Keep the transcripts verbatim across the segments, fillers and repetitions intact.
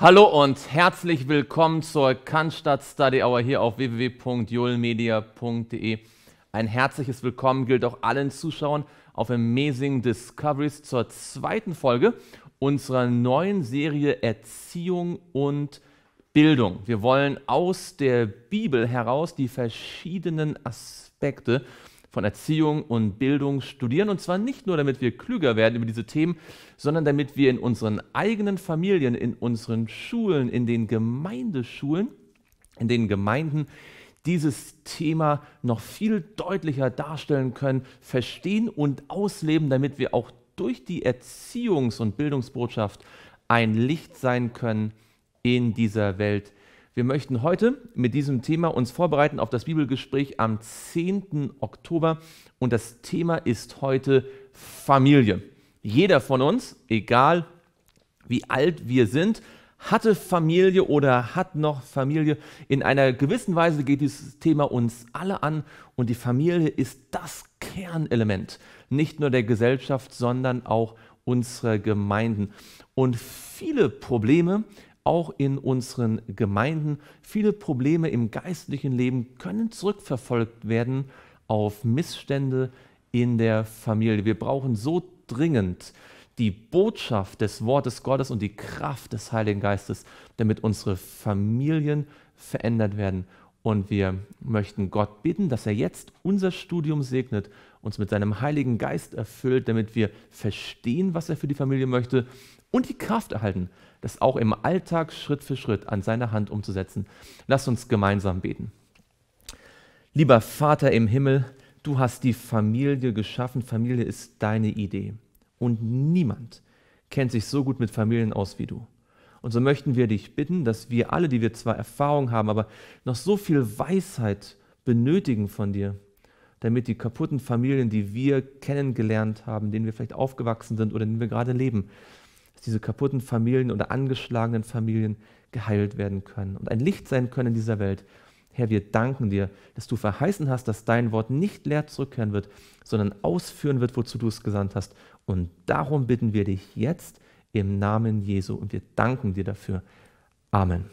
Hallo und herzlich willkommen zur Cannstatt Study Hour hier auf w w w punkt joel media punkt d e. Ein herzliches Willkommen gilt auch allen Zuschauern auf Amazing Discoveries zur zweiten Folge unserer neuen Serie Erziehung und Bildung. Wir wollen aus der Bibel heraus die verschiedenen Aspekte von Erziehung und Bildung studieren, und zwar nicht nur, damit wir klüger werden über diese Themen, sondern damit wir in unseren eigenen Familien, in unseren Schulen, in den Gemeindeschulen, in den Gemeinden dieses Thema noch viel deutlicher darstellen können, verstehen und ausleben, damit wir auch durch die Erziehungs- und Bildungsbotschaft ein Licht sein können in dieser Welt. Wir möchten heute mit diesem Thema uns vorbereiten auf das Bibelgespräch am zehnten Oktober, und das Thema ist heute Familie. Jeder von uns, egal wie alt wir sind, hatte Familie oder hat noch Familie. In einer gewissen Weise geht dieses Thema uns alle an, und die Familie ist das Kernelement, nicht nur der Gesellschaft, sondern auch unserer Gemeinden. Und viele Probleme, auch in unseren Gemeinden, viele Probleme im geistlichen Leben können zurückverfolgt werden auf Missstände in der Familie. Wir brauchen so dringend die Botschaft des Wortes Gottes und die Kraft des Heiligen Geistes, damit unsere Familien verändert werden. Und wir möchten Gott bitten, dass er jetzt unser Studium segnet, uns mit seinem Heiligen Geist erfüllt, damit wir verstehen, was er für die Familie möchte, und die Kraft erhalten, das auch im Alltag Schritt für Schritt an seiner Hand umzusetzen. Lasst uns gemeinsam beten. Lieber Vater im Himmel, du hast die Familie geschaffen. Familie ist deine Idee. Und niemand kennt sich so gut mit Familien aus wie du. Und so möchten wir dich bitten, dass wir alle, die wir zwar Erfahrung haben, aber noch so viel Weisheit benötigen von dir, damit die kaputten Familien, die wir kennengelernt haben, denen wir vielleicht aufgewachsen sind oder denen wir gerade leben, dass diese kaputten Familien oder angeschlagenen Familien geheilt werden können und ein Licht sein können in dieser Welt. Herr, wir danken dir, dass du verheißen hast, dass dein Wort nicht leer zurückkehren wird, sondern ausführen wird, wozu du es gesandt hast. Und darum bitten wir dich jetzt im Namen Jesu, und wir danken dir dafür. Amen.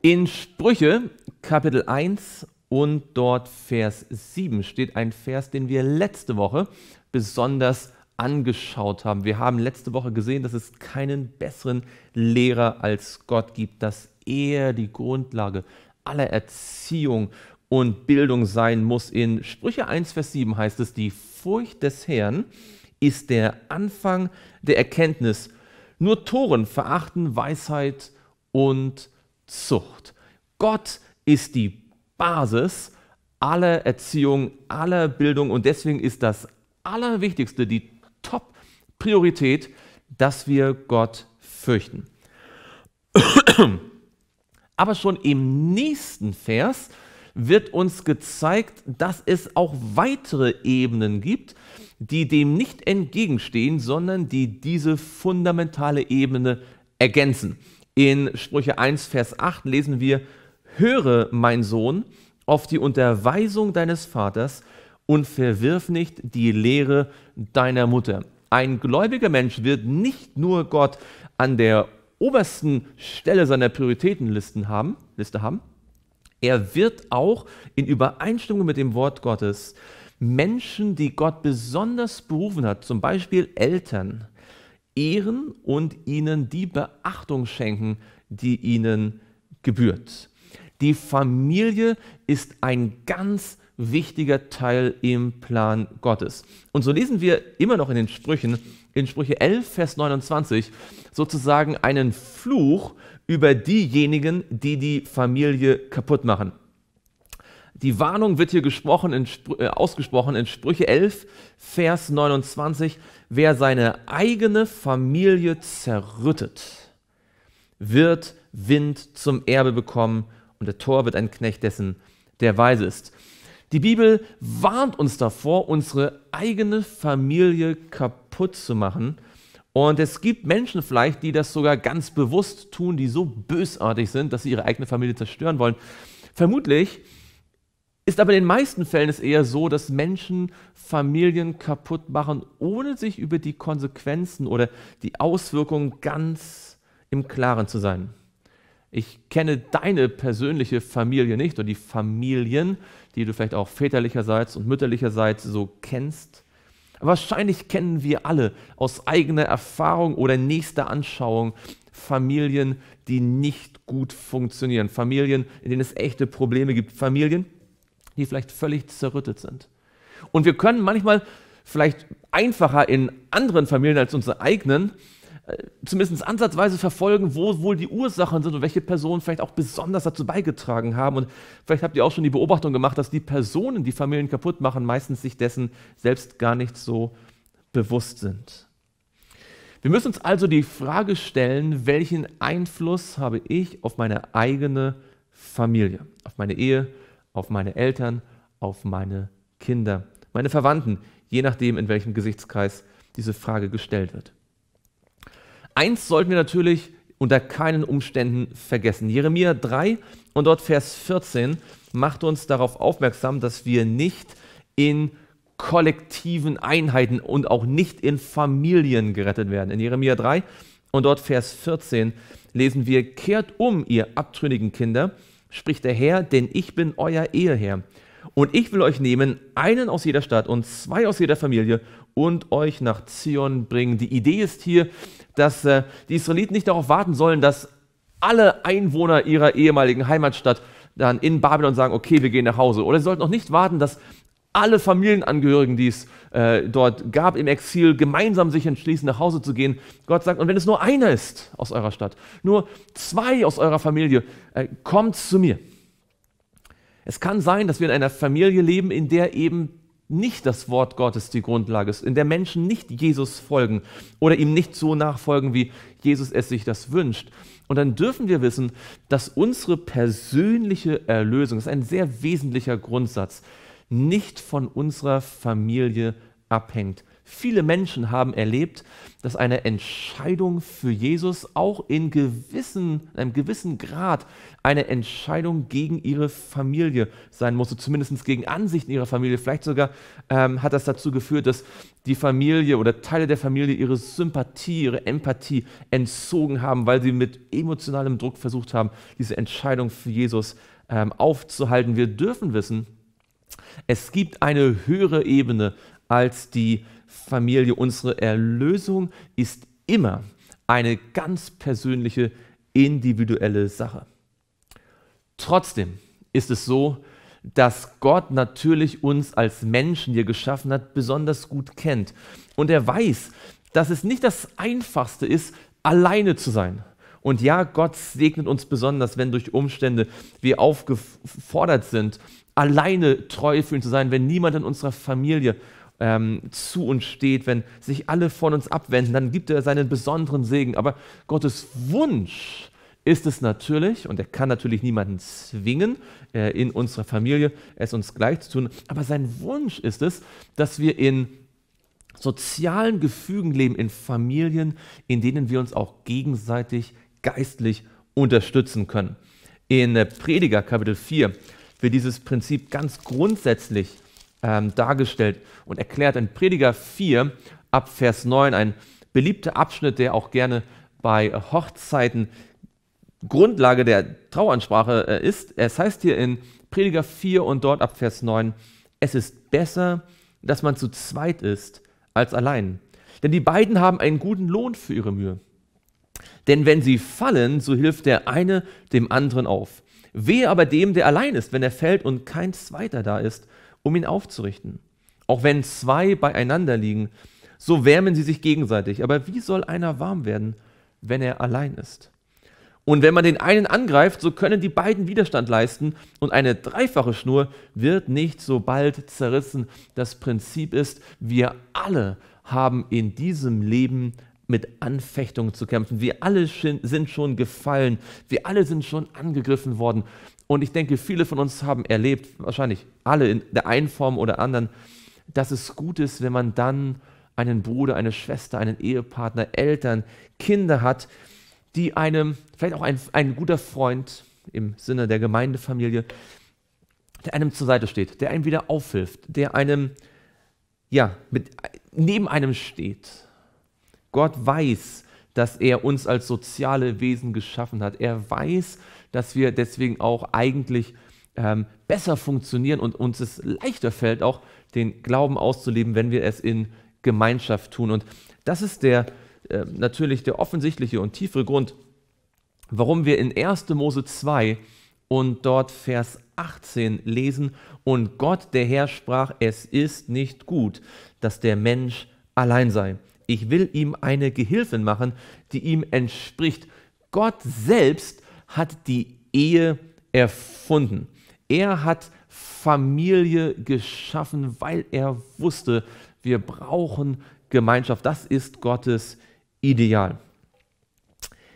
In Sprüche Kapitel eins und dort Vers sieben steht ein Vers, den wir letzte Woche besonders angeschaut haben. Wir haben letzte Woche gesehen, dass es keinen besseren Lehrer als Gott gibt, dass er die Grundlage aller Erziehung und Bildung sein muss. In Sprüche eins, Vers sieben heißt es: Die Furcht des Herrn ist der Anfang der Erkenntnis. Nur Toren verachten Weisheit und Zucht. Gott ist die Basis aller Erziehung, aller Bildung, und deswegen ist das Allerwichtigste, die Top-Priorität, dass wir Gott fürchten. Aber schon im nächsten Vers wird uns gezeigt, dass es auch weitere Ebenen gibt, die dem nicht entgegenstehen, sondern die diese fundamentale Ebene ergänzen. In Sprüche eins, Vers acht lesen wir: Höre, mein Sohn, auf die Unterweisung deines Vaters und verwirf nicht die Lehre deiner Mutter. Ein gläubiger Mensch wird nicht nur Gott an der obersten Stelle seiner Prioritätenliste haben, Liste haben, er wird auch in Übereinstimmung mit dem Wort Gottes Menschen, die Gott besonders berufen hat, zum Beispiel Eltern, ehren und ihnen die Beachtung schenken, die ihnen gebührt. Die Familie ist ein ganz wichtiger Teil im Plan Gottes. Und so lesen wir immer noch in den Sprüchen, in Sprüche elf, Vers neunundzwanzig, sozusagen einen Fluch über diejenigen, die die Familie kaputt machen. Die Warnung wird hier gesprochen, in, äh, ausgesprochen in Sprüche elf, Vers neunundzwanzig: Wer seine eigene Familie zerrüttet, wird Wind zum Erbe bekommen, und der Tor wird ein Knecht dessen, der weise ist. Die Bibel warnt uns davor, unsere eigene Familie kaputt zu machen. Und es gibt Menschen vielleicht, die das sogar ganz bewusst tun, die so bösartig sind, dass sie ihre eigene Familie zerstören wollen. Vermutlich ist aber in den meisten Fällen es eher so, dass Menschen Familien kaputt machen, ohne sich über die Konsequenzen oder die Auswirkungen ganz im Klaren zu sein. Ich kenne deine persönliche Familie nicht oder die Familien, die du vielleicht auch väterlicherseits und mütterlicherseits so kennst. Aber wahrscheinlich kennen wir alle aus eigener Erfahrung oder nächster Anschauung Familien, die nicht gut funktionieren. Familien, in denen es echte Probleme gibt. Familien, die vielleicht völlig zerrüttet sind. Und wir können manchmal vielleicht einfacher in anderen Familien als unseren eigenen zumindest ansatzweise verfolgen, wo wohl die Ursachen sind und welche Personen vielleicht auch besonders dazu beigetragen haben. Und vielleicht habt ihr auch schon die Beobachtung gemacht, dass die Personen, die Familien kaputt machen, meistens sich dessen selbst gar nicht so bewusst sind. Wir müssen uns also die Frage stellen, welchen Einfluss habe ich auf meine eigene Familie, auf meine Ehe, auf meine Eltern, auf meine Kinder, meine Verwandten, je nachdem, in welchem Gesichtskreis diese Frage gestellt wird. Eins sollten wir natürlich unter keinen Umständen vergessen. Jeremia drei und dort Vers vierzehn macht uns darauf aufmerksam, dass wir nicht in kollektiven Einheiten und auch nicht in Familien gerettet werden. In Jeremia drei und dort Vers vierzehn lesen wir: Kehrt um, ihr abtrünnigen Kinder, spricht der Herr, denn ich bin euer Eheherr. Und ich will euch nehmen, einen aus jeder Stadt und zwei aus jeder Familie und euch nach Zion bringen. Die Idee ist hier, dass äh, die Israeliten nicht darauf warten sollen, dass alle Einwohner ihrer ehemaligen Heimatstadt dann in Babylon sagen, okay, wir gehen nach Hause. Oder sie sollten auch nicht warten, dass alle Familienangehörigen, die es äh, dort gab im Exil, gemeinsam sich entschließen, nach Hause zu gehen. Gott sagt, und wenn es nur einer ist aus eurer Stadt, nur zwei aus eurer Familie, äh, kommt zu mir. Es kann sein, dass wir in einer Familie leben, in der eben nicht das Wort Gottes die Grundlage ist, in der Menschen nicht Jesus folgen oder ihm nicht so nachfolgen, wie Jesus es sich das wünscht. Und dann dürfen wir wissen, dass unsere persönliche Erlösung, das ist ein sehr wesentlicher Grundsatz, nicht von unserer Familie abhängt. Viele Menschen haben erlebt, dass eine Entscheidung für Jesus auch in gewissen, einem gewissen Grad eine Entscheidung gegen ihre Familie sein musste, zumindest gegen Ansichten ihrer Familie. Vielleicht sogar ähm, hat das dazu geführt, dass die Familie oder Teile der Familie ihre Sympathie, ihre Empathie entzogen haben, weil sie mit emotionalem Druck versucht haben, diese Entscheidung für Jesus ähm, aufzuhalten. Wir dürfen wissen, es gibt eine höhere Ebene als die Familie. Unsere Erlösung ist immer eine ganz persönliche, individuelle Sache. Trotzdem ist es so, dass Gott natürlich uns als Menschen, die er geschaffen hat, besonders gut kennt. Und er weiß, dass es nicht das Einfachste ist, alleine zu sein. Und ja, Gott segnet uns besonders, wenn durch Umstände wir aufgefordert sind, alleine treu für ihn zu sein, wenn niemand in unserer Familie zu uns steht, wenn sich alle von uns abwenden, dann gibt er seinen besonderen Segen. Aber Gottes Wunsch ist es natürlich, und er kann natürlich niemanden zwingen, in unserer Familie es uns gleich zu tun, aber sein Wunsch ist es, dass wir in sozialen Gefügen leben, in Familien, in denen wir uns auch gegenseitig geistlich unterstützen können. In Prediger Kapitel vier wird dieses Prinzip ganz grundsätzlich dargestellt und erklärt. In Prediger vier ab Vers neun, ein beliebter Abschnitt, der auch gerne bei Hochzeiten Grundlage der Trauansprache ist. Es heißt hier in Prediger vier und dort ab Vers neun, es ist besser, dass man zu zweit ist, als allein. Denn die beiden haben einen guten Lohn für ihre Mühe. Denn wenn sie fallen, so hilft der eine dem anderen auf. Wehe aber dem, der allein ist, wenn er fällt und kein zweiter da ist, um ihn aufzurichten. Auch wenn zwei beieinander liegen, so wärmen sie sich gegenseitig. Aber wie soll einer warm werden, wenn er allein ist? Und wenn man den einen angreift, so können die beiden Widerstand leisten und eine dreifache Schnur wird nicht so bald zerrissen. Das Prinzip ist, wir alle haben in diesem Leben mit Anfechtungen zu kämpfen. Wir alle sind schon gefallen. Wir alle sind schon angegriffen worden. Und ich denke, viele von uns haben erlebt, wahrscheinlich alle in der einen Form oder anderen, dass es gut ist, wenn man dann einen Bruder, eine Schwester, einen Ehepartner, Eltern, Kinder hat, die einem, vielleicht auch ein, ein guter Freund im Sinne der Gemeindefamilie, der einem zur Seite steht, der einem wieder aufhilft, der einem, ja, mit, neben einem steht. Gott weiß, dass er uns als soziale Wesen geschaffen hat. Er weiß, dass wir deswegen auch eigentlich ähm, besser funktionieren und uns es leichter fällt, auch den Glauben auszuleben, wenn wir es in Gemeinschaft tun. Und das ist der, äh, natürlich der offensichtliche und tiefere Grund, warum wir in erster Mose zwei und dort Vers achtzehn lesen, und Gott, der Herr, sprach, es ist nicht gut, dass der Mensch allein sei. Ich will ihm eine Gehilfin machen, die ihm entspricht. Gott selbst hat die Ehe erfunden. Er hat Familie geschaffen, weil er wusste, wir brauchen Gemeinschaft. Das ist Gottes Ideal.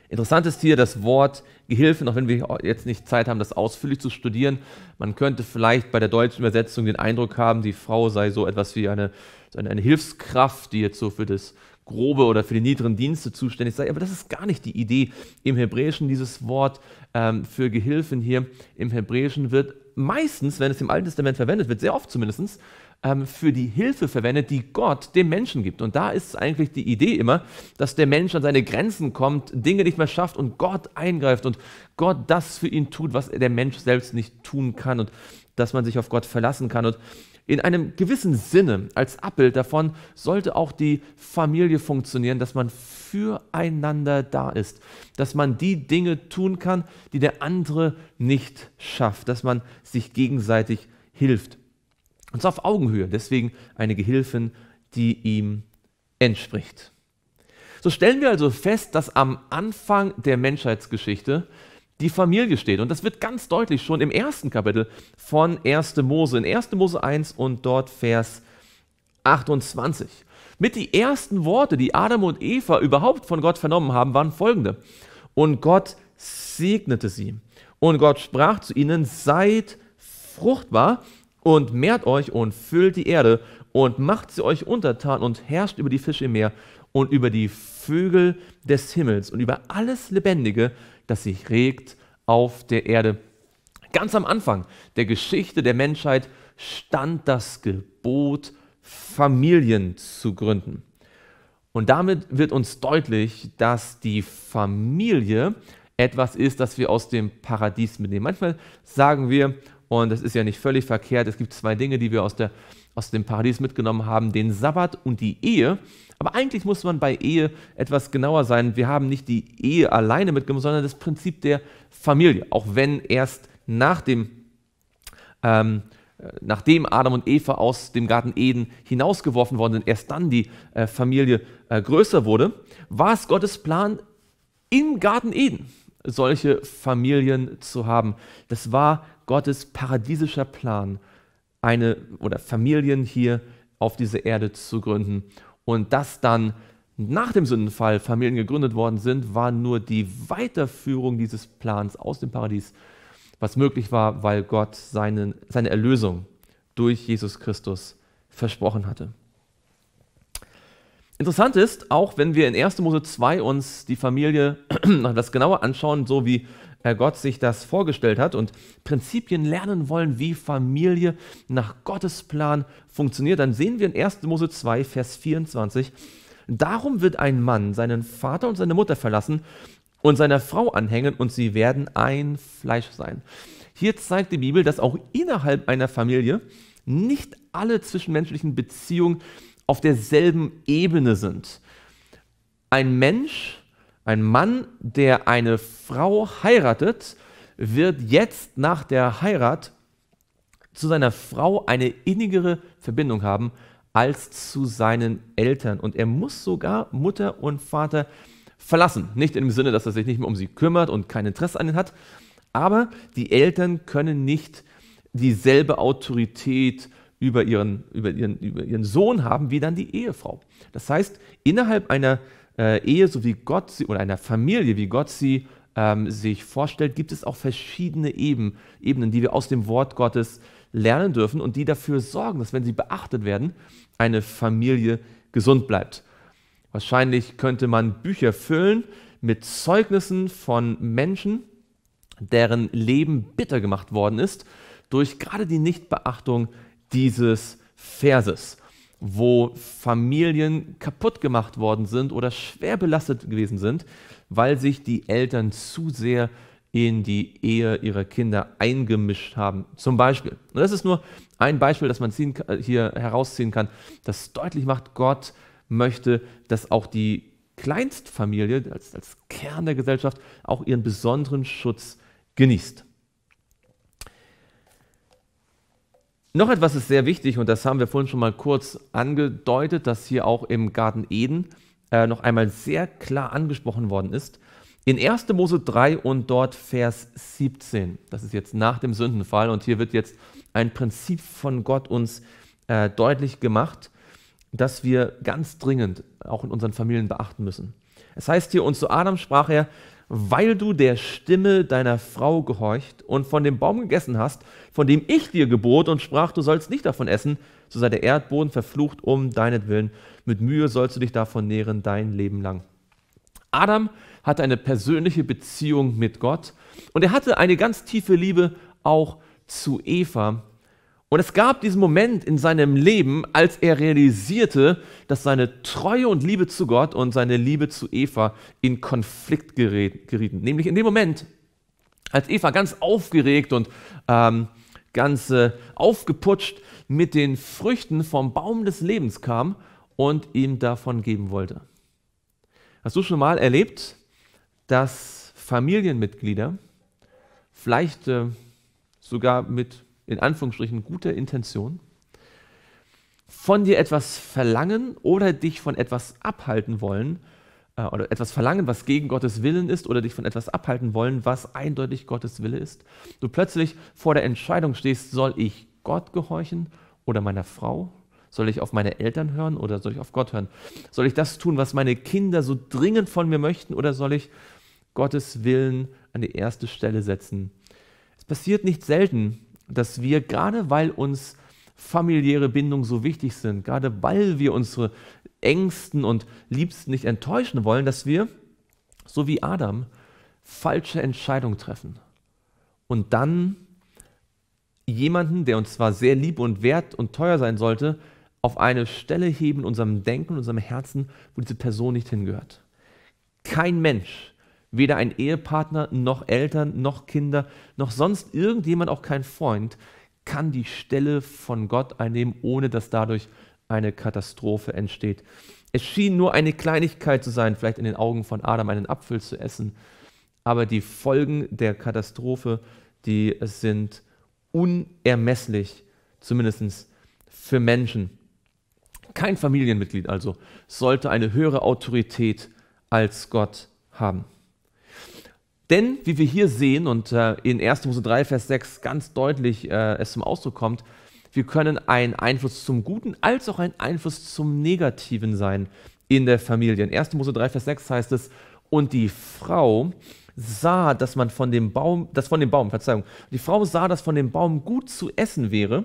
Interessant ist hier das Wort Gehilfen, auch wenn wir jetzt nicht Zeit haben, das ausführlich zu studieren. Man könnte vielleicht bei der deutschen Übersetzung den Eindruck haben, die Frau sei so etwas wie eine, eine Hilfskraft, die jetzt so für das Grobe oder für die niederen Dienste zuständig sei. Aber das ist gar nicht die Idee im Hebräischen. Dieses Wort ähm, für Gehilfen hier im Hebräischen wird meistens, wenn es im Alten Testament verwendet wird, sehr oft zumindest, ähm, für die Hilfe verwendet, die Gott dem Menschen gibt. Und da ist eigentlich die Idee immer, dass der Mensch an seine Grenzen kommt, Dinge nicht mehr schafft und Gott eingreift und Gott das für ihn tut, was der Mensch selbst nicht tun kann, und dass man sich auf Gott verlassen kann. Und in einem gewissen Sinne, als Abbild davon, sollte auch die Familie funktionieren, dass man füreinander da ist, dass man die Dinge tun kann, die der andere nicht schafft, dass man sich gegenseitig hilft. Und zwar auf Augenhöhe, deswegen eine Gehilfin, die ihm entspricht. So stellen wir also fest, dass am Anfang der Menschheitsgeschichte die Familie steht. Und das wird ganz deutlich schon im ersten Kapitel von erster Mose, in erster Mose eins und dort Vers achtundzwanzig. Mit die ersten Worte, die Adam und Eva überhaupt von Gott vernommen haben, waren folgende: Und Gott segnete sie. Und Gott sprach zu ihnen: Seid fruchtbar und mehrt euch und füllt die Erde und macht sie euch untertan und herrscht über die Fische im Meer und über die Vögel des Himmels und über alles Lebendige, das sich regt auf der Erde. Ganz am Anfang der Geschichte der Menschheit stand das Gebot, Familien zu gründen. Und damit wird uns deutlich, dass die Familie etwas ist, das wir aus dem Paradies mitnehmen. Manchmal sagen wir, und das ist ja nicht völlig verkehrt, es gibt zwei Dinge, die wir aus, der, aus dem Paradies mitgenommen haben, den Sabbat und die Ehe. Aber eigentlich muss man bei Ehe etwas genauer sein. Wir haben nicht die Ehe alleine mitgenommen, sondern das Prinzip der Familie. Auch wenn erst nach dem, ähm, nachdem Adam und Eva aus dem Garten Eden hinausgeworfen worden sind, erst dann die äh, Familie äh, größer wurde, war es Gottes Plan, im Garten Eden solche Familien zu haben. Das war Gottes paradiesischer Plan, eine oder Familien hier auf dieser Erde zu gründen. Und dass dann nach dem Sündenfall Familien gegründet worden sind, war nur die Weiterführung dieses Plans aus dem Paradies, was möglich war, weil Gott seine, seine Erlösung durch Jesus Christus versprochen hatte. Interessant ist, auch wenn wir in erster Mose zwei uns die Familie das genauer anschauen, so wie Gott sich das vorgestellt hat, und Prinzipien lernen wollen, wie Familie nach Gottes Plan funktioniert, dann sehen wir in erster Mose zwei, Vers vierundzwanzig, darum wird ein Mann seinen Vater und seine Mutter verlassen und seiner Frau anhängen, und sie werden ein Fleisch sein. Hier zeigt die Bibel, dass auch innerhalb einer Familie nicht alle zwischenmenschlichen Beziehungen auf derselben Ebene sind. Ein Mensch, ein Mann, der eine Frau heiratet, wird jetzt nach der Heirat zu seiner Frau eine innigere Verbindung haben als zu seinen Eltern. Und er muss sogar Mutter und Vater verlassen. Nicht im Sinne, dass er sich nicht mehr um sie kümmert und kein Interesse an ihnen hat, aber die Eltern können nicht dieselbe Autorität über ihren, über ihren, über ihren Sohn haben wie dann die Ehefrau. Das heißt, innerhalb einer Äh, Ehe, so wie Gott sie, oder einer Familie, wie Gott sie ähm, sich vorstellt, gibt es auch verschiedene Eben, Ebenen, die wir aus dem Wort Gottes lernen dürfen und die dafür sorgen, dass, wenn sie beachtet werden, eine Familie gesund bleibt. Wahrscheinlich könnte man Bücher füllen mit Zeugnissen von Menschen, deren Leben bitter gemacht worden ist durch gerade die Nichtbeachtung dieses Verses. wo Familien kaputt gemacht worden sind oder schwer belastet gewesen sind, weil sich die Eltern zu sehr in die Ehe ihrer Kinder eingemischt haben, zum Beispiel. Und das ist nur ein Beispiel, das man ziehen, hier herausziehen kann, das deutlich macht, Gott möchte, dass auch die Kleinstfamilie als, als Kern der Gesellschaft auch ihren besonderen Schutz genießt. Noch etwas ist sehr wichtig, und das haben wir vorhin schon mal kurz angedeutet, dass hier auch im Garten Eden äh, noch einmal sehr klar angesprochen worden ist. In ersten Mose drei und dort Vers siebzehn, das ist jetzt nach dem Sündenfall, und hier wird jetzt ein Prinzip von Gott uns äh, deutlich gemacht, das wir ganz dringend auch in unseren Familien beachten müssen. Es heißt hier, und zu Adam sprach er, weil du der Stimme deiner Frau gehorcht und von dem Baum gegessen hast, von dem ich dir gebot und sprach, du sollst nicht davon essen, so sei der Erdboden verflucht um deinetwillen, mit Mühe sollst du dich davon nähren dein Leben lang. Adam hatte eine persönliche Beziehung mit Gott und er hatte eine ganz tiefe Liebe auch zu Eva. Und es gab diesen Moment in seinem Leben, als er realisierte, dass seine Treue und Liebe zu Gott und seine Liebe zu Eva in Konflikt gerieten. Nämlich in dem Moment, als Eva ganz aufgeregt und ähm, ganz äh, aufgeputscht mit den Früchten vom Baum des Lebens kam und ihm davon geben wollte. Hast du schon mal erlebt, dass Familienmitglieder, vielleicht äh, sogar mit in Anführungsstrichen guter Intention, von dir etwas verlangen oder dich von etwas abhalten wollen, äh, oder etwas verlangen, was gegen Gottes Willen ist, oder dich von etwas abhalten wollen, was eindeutig Gottes Wille ist? Du plötzlich vor der Entscheidung stehst, soll ich Gott gehorchen oder meiner Frau? Soll ich auf meine Eltern hören oder soll ich auf Gott hören? Soll ich das tun, was meine Kinder so dringend von mir möchten, oder soll ich Gottes Willen an die erste Stelle setzen? Es passiert nicht selten, dass wir, gerade weil uns familiäre Bindungen so wichtig sind, gerade weil wir unsere Ängsten und Liebsten nicht enttäuschen wollen, dass wir, so wie Adam, falsche Entscheidungen treffen und dann jemanden, der uns zwar sehr lieb und wert und teuer sein sollte, auf eine Stelle heben in unserem Denken, in unserem Herzen, wo diese Person nicht hingehört. Kein Mensch, weder ein Ehepartner, noch Eltern, noch Kinder, noch sonst irgendjemand, auch kein Freund, kann die Stelle von Gott einnehmen, ohne dass dadurch eine Katastrophe entsteht. Es schien nur eine Kleinigkeit zu sein, vielleicht in den Augen von Adam einen Apfel zu essen, aber die Folgen der Katastrophe, die sind unermesslich, zumindest für Menschen. Kein Familienmitglied also sollte eine höhere Autorität als Gott haben. Denn, wie wir hier sehen und äh, in ersten Mose drei, Vers sechs ganz deutlich äh, es zum Ausdruck kommt, wir können ein Einfluss zum Guten als auch ein Einfluss zum Negativen sein in der Familie. In ersten Mose drei, Vers sechs heißt es, und die Frau sah, dass man von dem Baum, das von dem Baum, Verzeihung, die Frau sah, dass von dem Baum gut zu essen wäre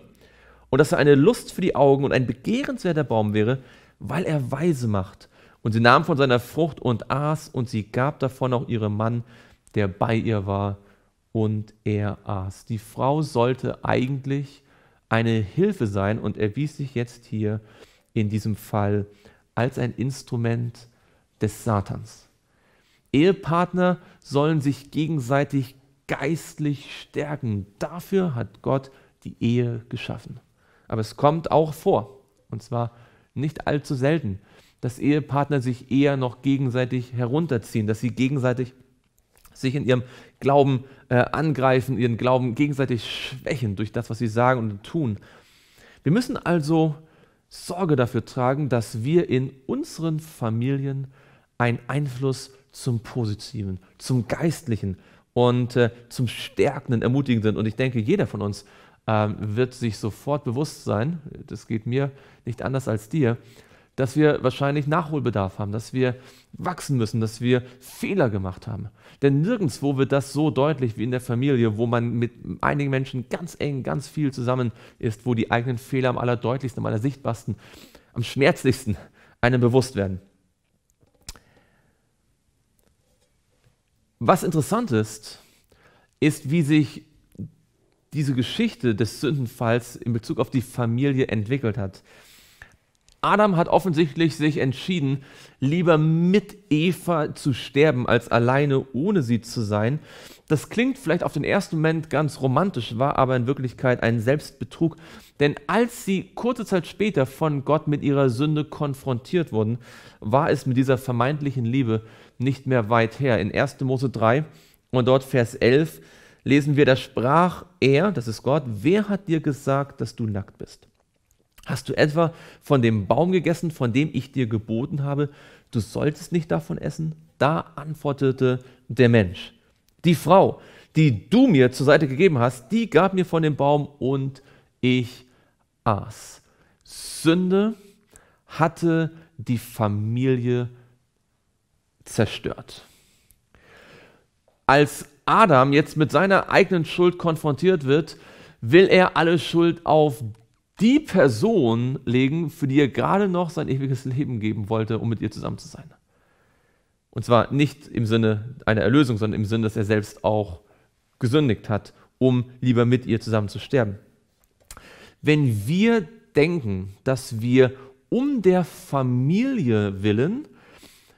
und dass er eine Lust für die Augen und ein begehrenswerter Baum wäre, weil er weise macht. Und sie nahm von seiner Frucht und aß, und sie gab davon auch ihrem Mann, der bei ihr war, und er aß. Die Frau sollte eigentlich eine Hilfe sein und erwies sich jetzt hier in diesem Fall als ein Instrument des Satans. Ehepartner sollen sich gegenseitig geistlich stärken. Dafür hat Gott die Ehe geschaffen. Aber es kommt auch vor, und zwar nicht allzu selten, dass Ehepartner sich eher noch gegenseitig herunterziehen, dass sie gegenseitig sich in ihrem Glauben äh, angreifen, ihren Glauben gegenseitig schwächen durch das, was sie sagen und tun. Wir müssen also Sorge dafür tragen, dass wir in unseren Familien einen Einfluss zum Positiven, zum Geistlichen und äh, zum Stärkenden, Ermutigenden. Und ich denke, jeder von uns äh, wird sich sofort bewusst sein, das geht mir nicht anders als dir, dass wir wahrscheinlich Nachholbedarf haben, dass wir wachsen müssen, dass wir Fehler gemacht haben. Denn nirgendwo wird das so deutlich wie in der Familie, wo man mit einigen Menschen ganz eng, ganz viel zusammen ist, wo die eigenen Fehler am allerdeutlichsten, am allersichtbarsten, am schmerzlichsten einem bewusst werden. Was interessant ist, ist, wie sich diese Geschichte des Sündenfalls in Bezug auf die Familie entwickelt hat. Adam hat offensichtlich sich entschieden, lieber mit Eva zu sterben, als alleine ohne sie zu sein. Das klingt vielleicht auf den ersten Moment ganz romantisch, war aber in Wirklichkeit ein Selbstbetrug. Denn als sie kurze Zeit später von Gott mit ihrer Sünde konfrontiert wurden, war es mit dieser vermeintlichen Liebe nicht mehr weit her. In erstes Mose drei und dort Vers elf lesen wir, da sprach er, das ist Gott, wer hat dir gesagt, dass du nackt bist? Hast du etwa von dem Baum gegessen, von dem ich dir geboten habe, du solltest nicht davon essen? Da antwortete der Mensch, die Frau, die du mir zur Seite gegeben hast, die gab mir von dem Baum und ich aß. Sünde hatte die Familie zerstört. Als Adam jetzt mit seiner eigenen Schuld konfrontiert wird, will er alle Schuld auf die Person legen, für die er gerade noch sein ewiges Leben geben wollte, um mit ihr zusammen zu sein. Und zwar nicht im Sinne einer Erlösung, sondern im Sinne, dass er selbst auch gesündigt hat, um lieber mit ihr zusammen zu sterben. Wenn wir denken, dass wir um der Familie willen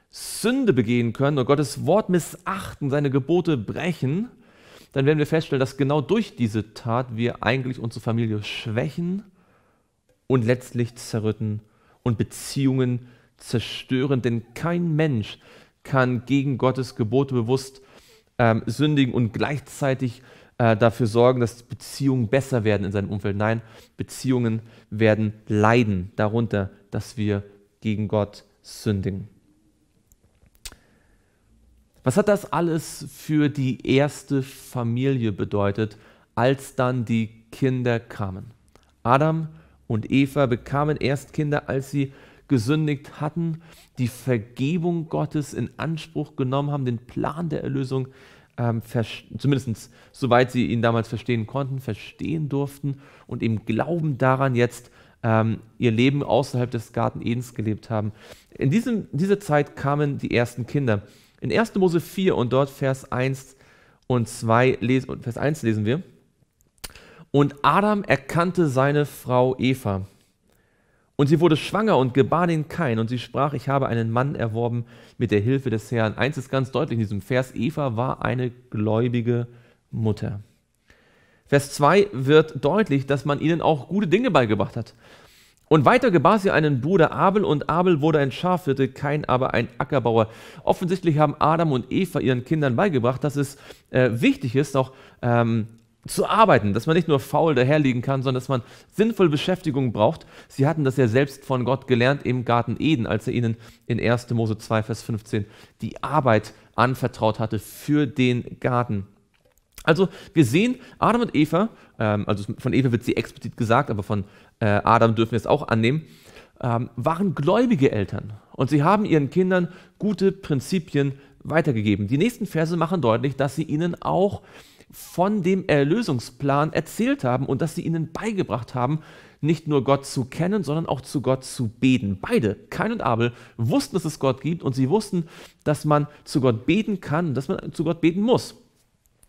Sünde begehen können und Gottes Wort missachten, seine Gebote brechen, dann werden wir feststellen, dass genau durch diese Tat wir eigentlich unsere Familie schwächen und letztlich zerrütten und Beziehungen zerstören. Denn kein Mensch kann gegen Gottes Gebote bewusst ähm, sündigen und gleichzeitig äh, dafür sorgen, dass Beziehungen besser werden in seinem Umfeld. Nein, Beziehungen werden leiden darunter, dass wir gegen Gott sündigen. Was hat das alles für die erste Familie bedeutet, als dann die Kinder kamen? Adam und Eva bekamen erst Kinder, als sie gesündigt hatten, die Vergebung Gottes in Anspruch genommen haben, den Plan der Erlösung, ähm, zumindest soweit sie ihn damals verstehen konnten, verstehen durften und im Glauben daran jetzt ähm, ihr Leben außerhalb des Garten Edens gelebt haben. In diesem, dieser Zeit kamen die ersten Kinder. In erstes Mose vier und dort Vers eins und zwei lesen, Vers eins lesen wir. Und Adam erkannte seine Frau Eva. Und sie wurde schwanger und gebar den Kain. Und sie sprach, ich habe einen Mann erworben mit der Hilfe des Herrn. Eins ist ganz deutlich in diesem Vers, Eva war eine gläubige Mutter. Vers zwei wird deutlich, dass man ihnen auch gute Dinge beigebracht hat. Und weiter gebar sie einen Bruder Abel, und Abel wurde ein Schafhirte, Kain aber ein Ackerbauer. Offensichtlich haben Adam und Eva ihren Kindern beigebracht, dass es äh, wichtig ist, auch ähm, zu arbeiten, dass man nicht nur faul daherliegen kann, sondern dass man sinnvolle Beschäftigung braucht. Sie hatten das ja selbst von Gott gelernt im Garten Eden, als er ihnen in erstes Mose zwei, Vers fünfzehn die Arbeit anvertraut hatte für den Garten. Also wir sehen, Adam und Eva, ähm, also von Eva wird sie explizit gesagt, aber von äh, Adam dürfen wir es auch annehmen, ähm, waren gläubige Eltern und sie haben ihren Kindern gute Prinzipien weitergegeben. Die nächsten Verse machen deutlich, dass sie ihnen auch von dem Erlösungsplan erzählt haben und dass sie ihnen beigebracht haben, nicht nur Gott zu kennen, sondern auch zu Gott zu beten. Beide, Kain und Abel, wussten, dass es Gott gibt und sie wussten, dass man zu Gott beten kann, dass man zu Gott beten muss.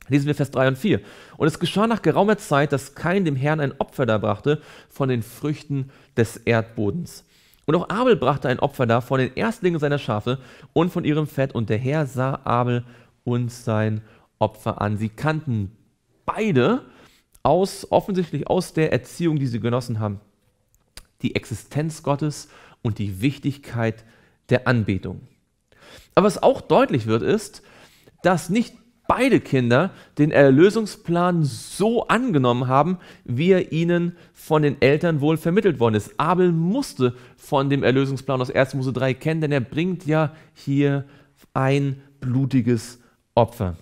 Lesen wir Vers drei und vier. Und es geschah nach geraumer Zeit, dass Kain dem Herrn ein Opfer darbrachte von den Früchten des Erdbodens. Und auch Abel brachte ein Opfer dar von den Erstlingen seiner Schafe und von ihrem Fett. Und der Herr sah Abel und sein Opfer an. Sie kannten beide aus, offensichtlich aus der Erziehung, die sie genossen haben, die Existenz Gottes und die Wichtigkeit der Anbetung. Aber was auch deutlich wird, ist, dass nicht beide Kinder den Erlösungsplan so angenommen haben, wie er ihnen von den Eltern wohl vermittelt worden ist. Abel musste von dem Erlösungsplan aus erstes Mose drei kennen, denn er bringt ja hier ein blutiges Opfer.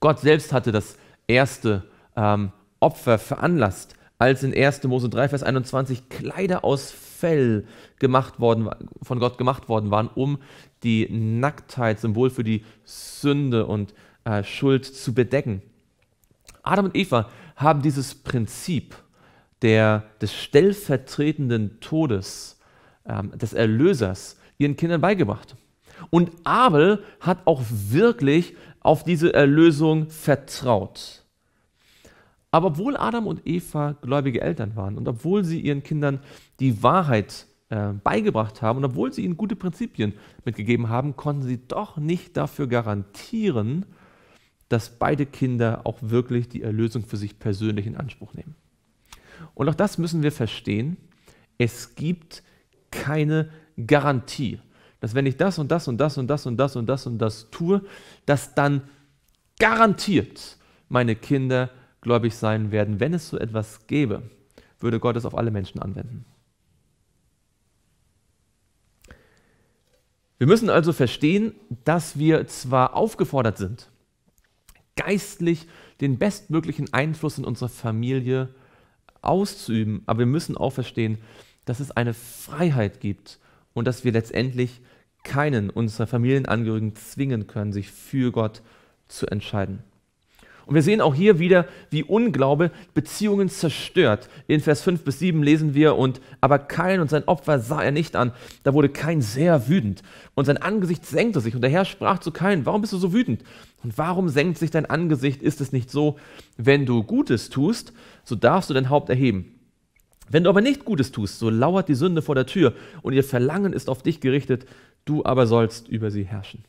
Gott selbst hatte das erste ähm, Opfer veranlasst, als in erstes Mose drei, Vers einundzwanzig Kleider aus Fell gemacht worden, von Gott gemacht worden waren, um die Nacktheit, Symbol für die Sünde und äh, Schuld, zu bedecken. Adam und Eva haben dieses Prinzip der, des stellvertretenden Todes, ähm, des Erlösers, ihren Kindern beigebracht. Und Abel hat auch wirklich auf diese Erlösung vertraut. Aber obwohl Adam und Eva gläubige Eltern waren und obwohl sie ihren Kindern die Wahrheit äh, beigebracht haben. Und obwohl sie ihnen gute Prinzipien mitgegeben haben, konnten sie doch nicht dafür garantieren, dass beide Kinder auch wirklich die Erlösung für sich persönlich in Anspruch nehmen. Und auch das müssen wir verstehen. Es gibt keine Garantie, dass wenn ich das und das und das und das und das und das und das tue, dass dann garantiert meine Kinder gläubig sein werden. Wenn es so etwas gäbe, würde Gott es auf alle Menschen anwenden. Wir müssen also verstehen, dass wir zwar aufgefordert sind, geistlich den bestmöglichen Einfluss in unserer Familie auszuüben, aber wir müssen auch verstehen, dass es eine Freiheit gibt und dass wir letztendlich keinen unserer Familienangehörigen zwingen können, sich für Gott zu entscheiden. Und wir sehen auch hier wieder, wie Unglaube Beziehungen zerstört. In Vers fünf bis sieben lesen wir, und aber Kain und sein Opfer sah er nicht an. Da wurde Kain sehr wütend und sein Angesicht senkte sich. Und der Herr sprach zu Kain, warum bist du so wütend? Und warum senkt sich dein Angesicht? Ist es nicht so, wenn du Gutes tust, so darfst du dein Haupt erheben. Wenn du aber nicht Gutes tust, so lauert die Sünde vor der Tür und ihr Verlangen ist auf dich gerichtet, du aber sollst über sie herrschen.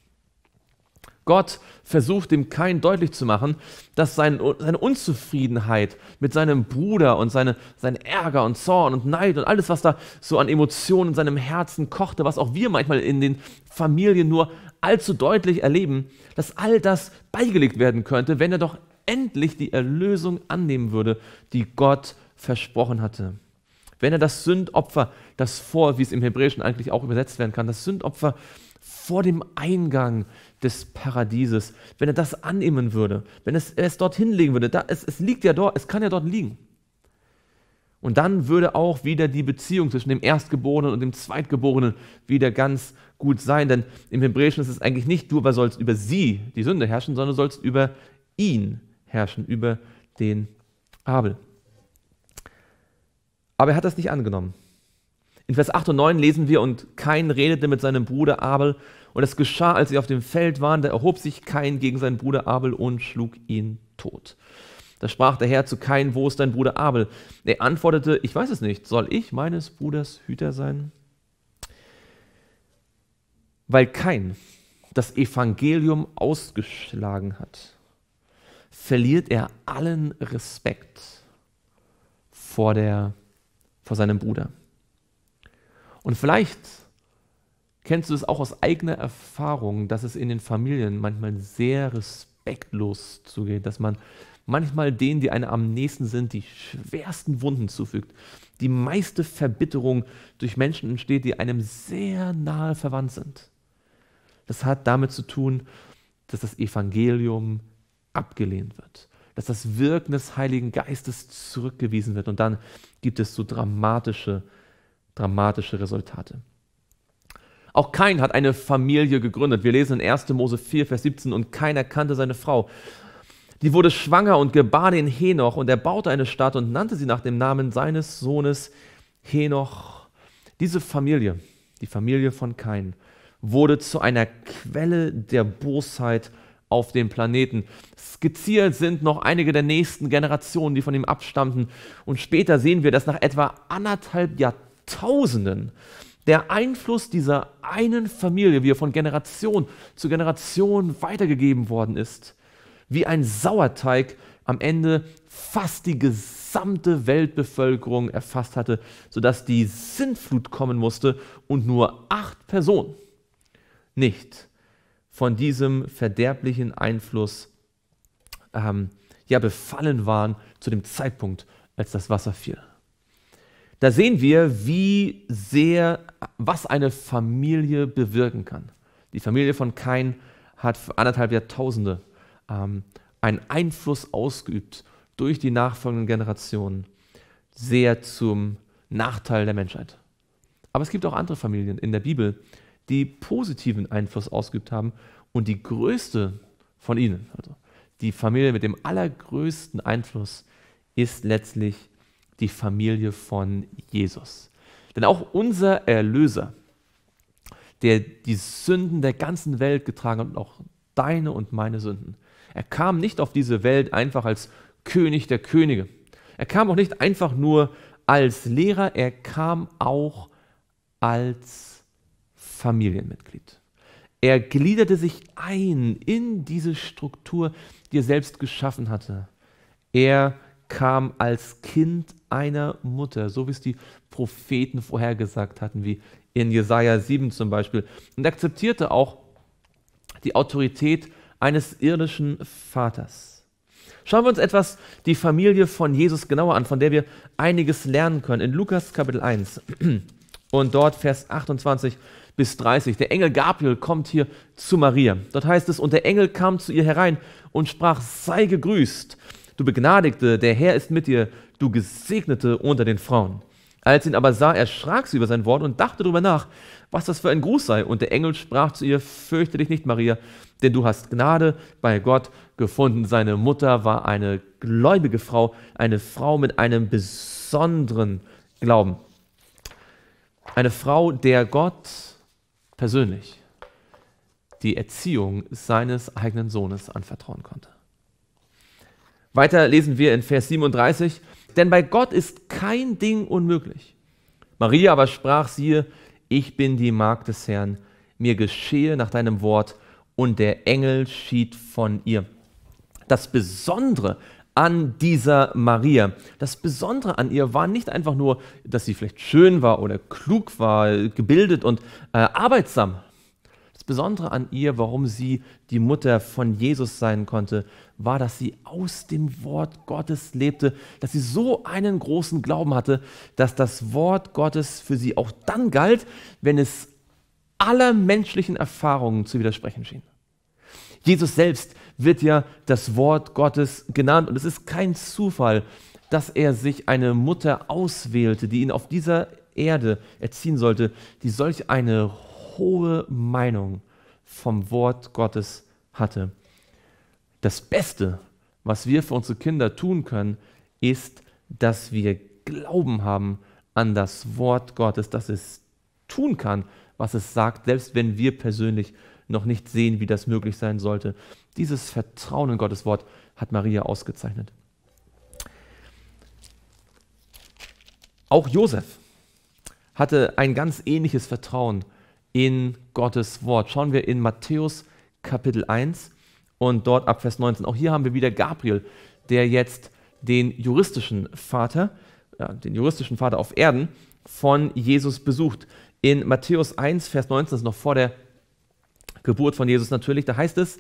Gott versucht dem Kain deutlich zu machen, dass sein, seine Unzufriedenheit mit seinem Bruder und seine, sein Ärger und Zorn und Neid und alles, was da so an Emotionen in seinem Herzen kochte, was auch wir manchmal in den Familien nur allzu deutlich erleben, dass all das beigelegt werden könnte, wenn er doch endlich die Erlösung annehmen würde, die Gott versprochen hatte. Wenn er das Sündopfer, das vor, wie es im Hebräischen eigentlich auch übersetzt werden kann, das Sündopfer vor dem Eingang des Paradieses, wenn er das annehmen würde, wenn es, er es dorthin legen würde, da, es, es liegt ja dort, es kann ja dort liegen. Und dann würde auch wieder die Beziehung zwischen dem Erstgeborenen und dem Zweitgeborenen wieder ganz gut sein, denn im Hebräischen ist es eigentlich nicht, du aber sollst über sie, die Sünde, herrschen, sondern du sollst über ihn herrschen, über den Abel. Aber er hat das nicht angenommen. In Vers acht und neun lesen wir, und Kain redete mit seinem Bruder Abel, und es geschah, als sie auf dem Feld waren, da erhob sich Kain gegen seinen Bruder Abel und schlug ihn tot. Da sprach der Herr zu Kain, wo ist dein Bruder Abel? Er antwortete, ich weiß es nicht, soll ich meines Bruders Hüter sein? Weil Kain das Evangelium ausgeschlagen hat, verliert er allen Respekt vor, der, vor seinem Bruder. Und vielleicht kennst du es auch aus eigener Erfahrung, dass es in den Familien manchmal sehr respektlos zugeht, dass man manchmal denen, die einem am nächsten sind, die schwersten Wunden zufügt. Die meiste Verbitterung durch Menschen entsteht, die einem sehr nahe verwandt sind. Das hat damit zu tun, dass das Evangelium abgelehnt wird, dass das Wirken des Heiligen Geistes zurückgewiesen wird. Und dann gibt es so dramatische Dramatische Resultate. Auch Kain hat eine Familie gegründet. Wir lesen in erstes Mose vier, Vers siebzehn, und Kain erkannte seine Frau. Die wurde schwanger und gebar den Henoch, und er baute eine Stadt und nannte sie nach dem Namen seines Sohnes Henoch. Diese Familie, die Familie von Kain, wurde zu einer Quelle der Bosheit auf dem Planeten. Skizziert sind noch einige der nächsten Generationen, die von ihm abstammten. Und später sehen wir, dass nach etwa anderthalb Jahrzehnten Tausenden der Einfluss dieser einen Familie, wie er von Generation zu Generation weitergegeben worden ist, wie ein Sauerteig am Ende fast die gesamte Weltbevölkerung erfasst hatte, sodass die Sintflut kommen musste und nur acht Personen nicht von diesem verderblichen Einfluss ähm, ja, befallen waren zu dem Zeitpunkt, als das Wasser fiel. Da sehen wir, wie sehr, was eine Familie bewirken kann. Die Familie von Kain hat für anderthalb Jahrtausende ähm, einen Einfluss ausgeübt durch die nachfolgenden Generationen, sehr zum Nachteil der Menschheit. Aber es gibt auch andere Familien in der Bibel, die positiven Einfluss ausgeübt haben, und die größte von ihnen, also die Familie mit dem allergrößten Einfluss, ist letztlich die Familie von Jesus. Denn auch unser Erlöser, der die Sünden der ganzen Welt getragen hat, und auch deine und meine Sünden, er kam nicht auf diese Welt einfach als König der Könige. Er kam auch nicht einfach nur als Lehrer, er kam auch als Familienmitglied. Er gliederte sich ein in diese Struktur, die er selbst geschaffen hatte. Er kam als Kind einer Mutter, so wie es die Propheten vorhergesagt hatten, wie in Jesaja sieben zum Beispiel, und akzeptierte auch die Autorität eines irdischen Vaters. Schauen wir uns etwas die Familie von Jesus genauer an, von der wir einiges lernen können. In Lukas Kapitel eins und dort Vers achtundzwanzig bis dreißig. Der Engel Gabriel kommt hier zu Maria. Dort heißt es, und der Engel kam zu ihr herein und sprach, sei gegrüßt, du Begnadigte, der Herr ist mit dir, du Gesegnete unter den Frauen. Als ihn aber sah, erschrak sie über sein Wort und dachte darüber nach, was das für ein Gruß sei. Und der Engel sprach zu ihr, fürchte dich nicht, Maria, denn du hast Gnade bei Gott gefunden. Seine Mutter war eine gläubige Frau, eine Frau mit einem besonderen Glauben. Eine Frau, der Gott persönlich die Erziehung seines eigenen Sohnes anvertrauen konnte. Weiter lesen wir in Vers siebenunddreißig, denn bei Gott ist kein Ding unmöglich. Maria aber sprach, siehe, ich bin die Magd des Herrn, mir geschehe nach deinem Wort, und der Engel schied von ihr. Das Besondere an dieser Maria, das Besondere an ihr war nicht einfach nur, dass sie vielleicht schön war oder klug war, gebildet und äh, arbeitsam. Das Besondere an ihr, warum sie die Mutter von Jesus sein konnte, war, dass sie aus dem Wort Gottes lebte, dass sie so einen großen Glauben hatte, dass das Wort Gottes für sie auch dann galt, wenn es aller menschlichen Erfahrungen zu widersprechen schien. Jesus selbst wird ja das Wort Gottes genannt, und es ist kein Zufall, dass er sich eine Mutter auswählte, die ihn auf dieser Erde erziehen sollte, die solch eine hohe Meinung vom Wort Gottes hatte. Das Beste, was wir für unsere Kinder tun können, ist, dass wir Glauben haben an das Wort Gottes, dass es tun kann, was es sagt, selbst wenn wir persönlich noch nicht sehen, wie das möglich sein sollte. Dieses Vertrauen in Gottes Wort hat Maria ausgezeichnet. Auch Josef hatte ein ganz ähnliches Vertrauen in Gottes Wort. Schauen wir in Matthäus Kapitel eins und dort ab Vers neunzehn. Auch hier haben wir wieder Gabriel, der jetzt den juristischen Vater, ja, den juristischen Vater auf Erden von Jesus besucht. In Matthäus eins, Vers neunzehn, das ist noch vor der Geburt von Jesus natürlich, da heißt es,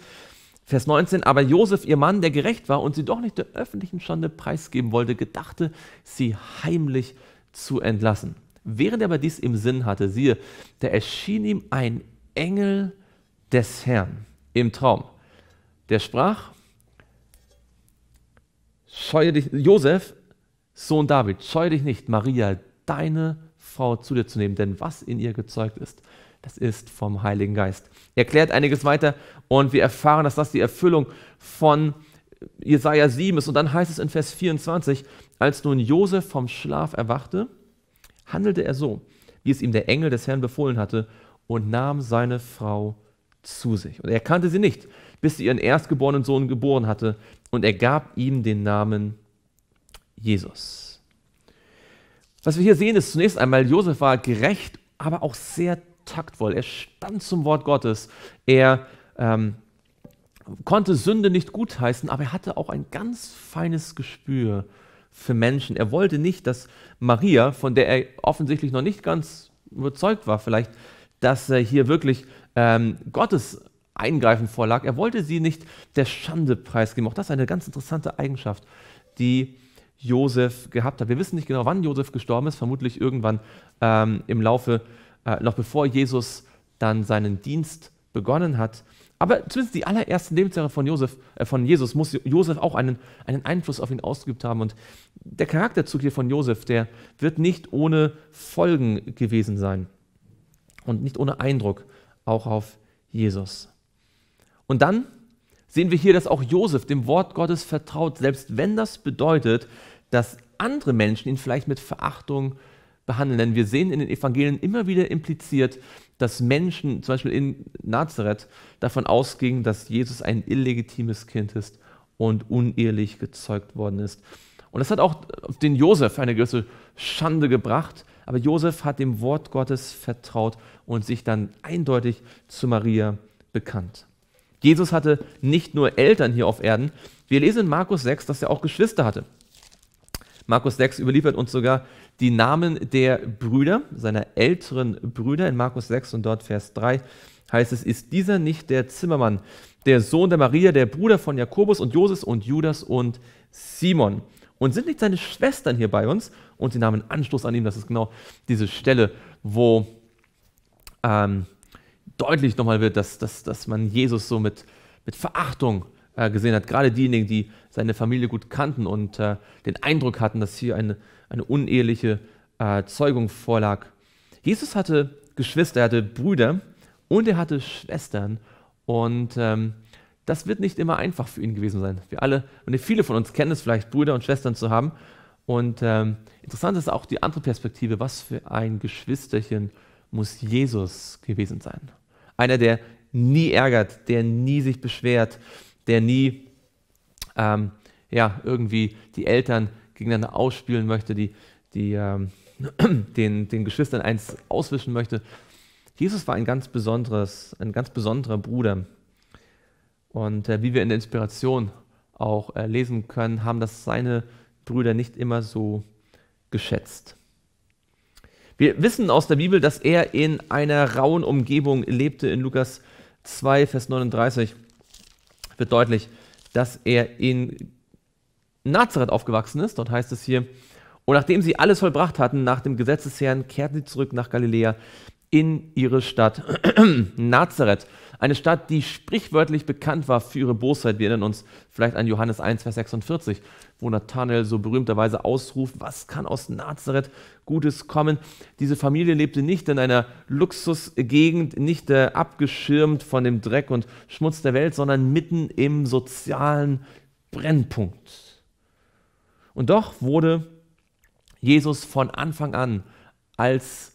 Vers neunzehn, aber Josef, ihr Mann, der gerecht war und sie doch nicht der öffentlichen Schande preisgeben wollte, gedachte, sie heimlich zu entlassen. Während er aber dies im Sinn hatte, siehe, da erschien ihm ein Engel des Herrn im Traum, der sprach, scheue dich, Josef, Sohn David, scheue dich nicht, Maria, deine Frau zu dir zu nehmen, denn was in ihr gezeugt ist, das ist vom Heiligen Geist. Er erklärt einiges weiter und wir erfahren, dass das die Erfüllung von Jesaja sieben ist. Und dann heißt es in Vers vierundzwanzig, als nun Josef vom Schlaf erwachte, handelte er so, wie es ihm der Engel des Herrn befohlen hatte, und nahm seine Frau zu sich. Und er kannte sie nicht, bis sie ihren erstgeborenen Sohn geboren hatte, und er gab ihm den Namen Jesus. Was wir hier sehen, ist zunächst einmal, Josef war gerecht, aber auch sehr taktvoll. Er stand zum Wort Gottes. Er ähm, konnte Sünde nicht gutheißen, aber er hatte auch ein ganz feines Gespür für Menschen. Er wollte nicht, dass Maria, von der er offensichtlich noch nicht ganz überzeugt war, vielleicht, dass er hier wirklich ähm, Gottes Eingreifen vorlag. Er wollte sie nicht der Schande preisgeben. Auch das ist eine ganz interessante Eigenschaft, die Josef gehabt hat. Wir wissen nicht genau, wann Josef gestorben ist, vermutlich irgendwann ähm, im Laufe Äh, noch bevor Jesus dann seinen Dienst begonnen hat. Aber zumindest die allerersten Lebensjahre von, Josef, äh, von Jesus muss Josef auch einen, einen Einfluss auf ihn ausgeübt haben. Und der Charakterzug hier von Josef, der wird nicht ohne Folgen gewesen sein und nicht ohne Eindruck auch auf Jesus. Und dann sehen wir hier, dass auch Josef dem Wort Gottes vertraut, selbst wenn das bedeutet, dass andere Menschen ihn vielleicht mit Verachtung behandeln. Denn wir sehen in den Evangelien immer wieder impliziert, dass Menschen, zum Beispiel in Nazareth, davon ausgingen, dass Jesus ein illegitimes Kind ist und unehelich gezeugt worden ist. Und das hat auch den Josef eine gewisse Schande gebracht. Aber Josef hat dem Wort Gottes vertraut und sich dann eindeutig zu Maria bekannt. Jesus hatte nicht nur Eltern hier auf Erden. Wir lesen in Markus sechs, dass er auch Geschwister hatte. Markus sechs überliefert uns sogar die Namen der Brüder, seiner älteren Brüder. In Markus sechs und dort Vers drei heißt es, ist dieser nicht der Zimmermann, der Sohn der Maria, der Bruder von Jakobus und Joses und Judas und Simon? Und sind nicht seine Schwestern hier bei uns? Und sie nahmen Anstoß an ihm. Das ist genau diese Stelle, wo ähm, deutlich nochmal wird, dass, dass, dass man Jesus so mit, mit Verachtung äh, gesehen hat. Gerade diejenigen, die seine Familie gut kannten und äh, den Eindruck hatten, dass hier eine, eine uneheliche äh, Zeugung vorlag. Jesus hatte Geschwister, er hatte Brüder und er hatte Schwestern. Und ähm, das wird nicht immer einfach für ihn gewesen sein. Wir alle, und viele von uns kennen es vielleicht, Brüder und Schwestern zu haben. Und ähm, interessant ist auch die andere Perspektive, was für ein Geschwisterchen muss Jesus gewesen sein. Einer, der nie ärgert, der nie sich beschwert, der nie ähm, ja, irgendwie die Eltern gegeneinander ausspielen möchte, die, die ähm, den, den Geschwistern eins auswischen möchte. Jesus war ein ganz besonderes, ein ganz besonderer Bruder. Und äh, wie wir in der Inspiration auch äh, lesen können, haben das seine Brüder nicht immer so geschätzt. Wir wissen aus der Bibel, dass er in einer rauen Umgebung lebte. In Lukas zwei, Vers neununddreißig wird deutlich, dass er in Nazareth aufgewachsen ist. Dort heißt es hier, und nachdem sie alles vollbracht hatten, nach dem Gesetz des Herrn, kehrten sie zurück nach Galiläa in ihre Stadt Nazareth. Eine Stadt, die sprichwörtlich bekannt war für ihre Bosheit. Wir erinnern uns vielleicht an Johannes eins, Vers sechsundvierzig, wo Nathanael so berühmterweise ausruft, was kann aus Nazareth Gutes kommen? Diese Familie lebte nicht in einer Luxusgegend, nicht äh, abgeschirmt von dem Dreck und Schmutz der Welt, sondern mitten im sozialen Brennpunkt. Und doch wurde Jesus von Anfang an als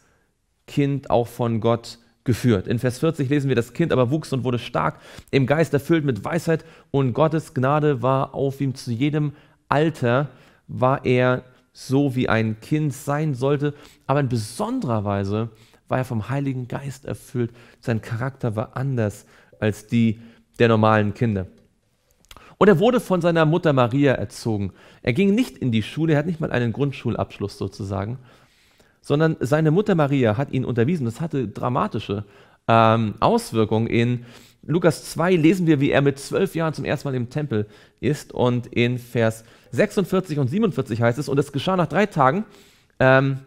Kind auch von Gott geführt. In Vers vierzig lesen wir, das Kind aber wuchs und wurde stark, im Geist erfüllt mit Weisheit und Gottes Gnade war auf ihm. Zu jedem Alter war er so, wie ein Kind sein sollte, aber in besonderer Weise war er vom Heiligen Geist erfüllt. Sein Charakter war anders als die der normalen Kinder. Und er wurde von seiner Mutter Maria erzogen. Er ging nicht in die Schule, er hat nicht mal einen Grundschulabschluss sozusagen, sondern seine Mutter Maria hat ihn unterwiesen. Das hatte dramatische ähm, Auswirkungen. In Lukas zwei lesen wir, wie er mit zwölf Jahren zum ersten Mal im Tempel ist. Und in Vers sechsundvierzig und siebenundvierzig heißt es, und es geschah nach drei Tagen, ähm,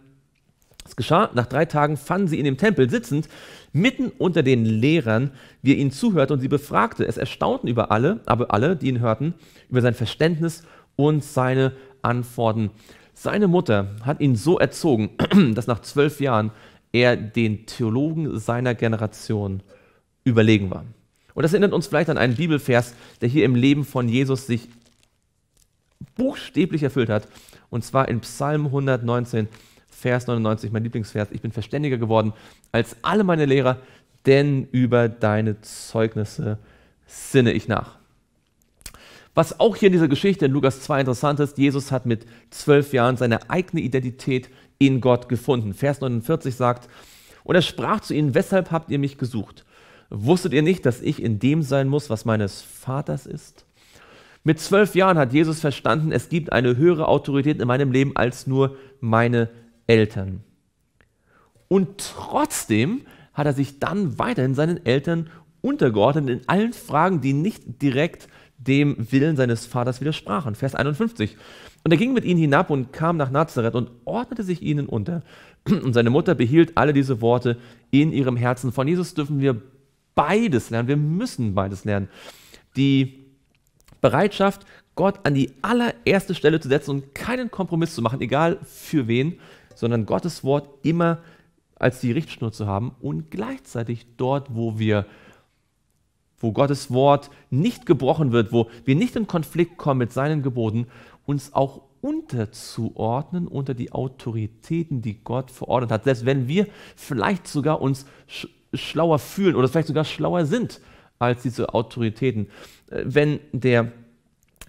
es geschah nach drei Tagen, fanden sie ihn im Tempel sitzend, mitten unter den Lehrern, wie er ihnen zuhörte und sie befragte. Es erstaunten über alle, aber alle, die ihn hörten, über sein Verständnis und seine Antworten. Seine Mutter hat ihn so erzogen, dass nach zwölf Jahren er den Theologen seiner Generation überlegen war. Und das erinnert uns vielleicht an einen Bibelvers, der hier im Leben von Jesus sich buchstäblich erfüllt hat. Und zwar in Psalm hundertneunzehn, Vers neunundneunzig, mein Lieblingsvers. Ich bin verständiger geworden als alle meine Lehrer, denn über deine Zeugnisse sinne ich nach. Was auch hier in dieser Geschichte in Lukas zwei interessant ist, Jesus hat mit zwölf Jahren seine eigene Identität in Gott gefunden. Vers neunundvierzig sagt, und er sprach zu ihnen, weshalb habt ihr mich gesucht? Wusstet ihr nicht, dass ich in dem sein muss, was meines Vaters ist? Mit zwölf Jahren hat Jesus verstanden, es gibt eine höhere Autorität in meinem Leben als nur meine Eltern. Und trotzdem hat er sich dann weiterhin seinen Eltern untergeordnet in allen Fragen, die nicht direkt dem Willen seines Vaters widersprachen. Vers einundfünfzig. Und er ging mit ihnen hinab und kam nach Nazareth und ordnete sich ihnen unter. Und seine Mutter behielt alle diese Worte in ihrem Herzen. Von Jesus dürfen wir beides lernen. Wir müssen beides lernen. Die Bereitschaft, Gott an die allererste Stelle zu setzen und keinen Kompromiss zu machen, egal für wen, sondern Gottes Wort immer als die Richtschnur zu haben und gleichzeitig dort, wo wir wo Gottes Wort nicht gebrochen wird, wo wir nicht in Konflikt kommen mit seinen Geboten, uns auch unterzuordnen unter die Autoritäten, die Gott verordnet hat. Selbst wenn wir vielleicht sogar uns schlauer fühlen oder vielleicht sogar schlauer sind als diese Autoritäten. Wenn der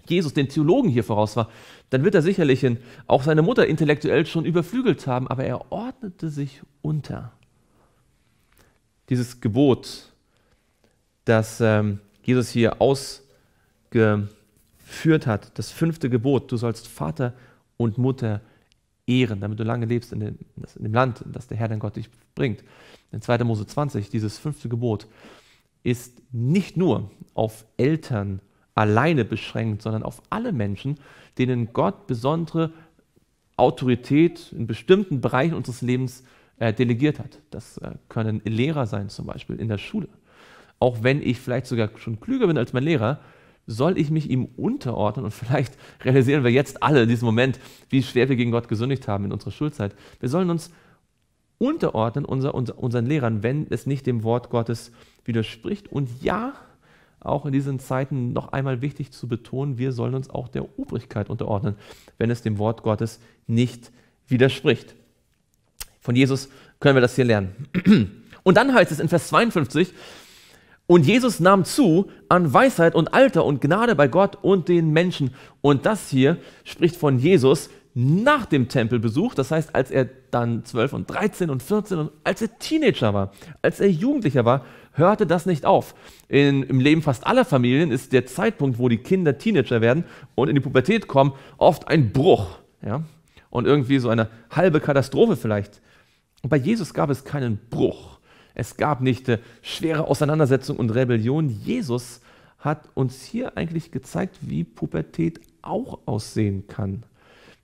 Jesus den Theologen hier voraus war, dann wird er sicherlich auch seine Mutter intellektuell schon überflügelt haben, aber er ordnete sich unter. Dieses Gebot, das ähm, Jesus hier ausgeführt hat, das fünfte Gebot, du sollst Vater und Mutter ehren, damit du lange lebst in dem, in dem Land, in das der Herr dein Gott dich bringt. In zweiter Mose zwanzig, dieses fünfte Gebot, ist nicht nur auf Eltern alleine beschränkt, sondern auf alle Menschen, denen Gott besondere Autorität in bestimmten Bereichen unseres Lebens äh, delegiert hat. Das äh, können Lehrer sein, zum Beispiel in der Schule. Auch wenn ich vielleicht sogar schon klüger bin als mein Lehrer, soll ich mich ihm unterordnen? Und vielleicht realisieren wir jetzt alle in diesem Moment, wie schwer wir gegen Gott gesündigt haben in unserer Schulzeit. Wir sollen uns unterordnen unser, unser, unseren Lehrern, wenn es nicht dem Wort Gottes widerspricht. Und ja, auch in diesen Zeiten noch einmal wichtig zu betonen, wir sollen uns auch der Obrigkeit unterordnen, wenn es dem Wort Gottes nicht widerspricht. Von Jesus können wir das hier lernen. Und dann heißt es in Vers zweiundfünfzig, und Jesus nahm zu an Weisheit und Alter und Gnade bei Gott und den Menschen. Und das hier spricht von Jesus nach dem Tempelbesuch, das heißt, als er dann zwölf und dreizehn und vierzehn und als er Teenager war, als er Jugendlicher war, hörte das nicht auf. In, Im Leben fast aller Familien ist der Zeitpunkt, wo die Kinder Teenager werden und in die Pubertät kommen, oft ein Bruch, ja? Und irgendwie so eine halbe Katastrophe vielleicht. Und bei Jesus gab es keinen Bruch. Es gab nicht äh, schwere Auseinandersetzungen und Rebellion. Jesus hat uns hier eigentlich gezeigt, wie Pubertät auch aussehen kann.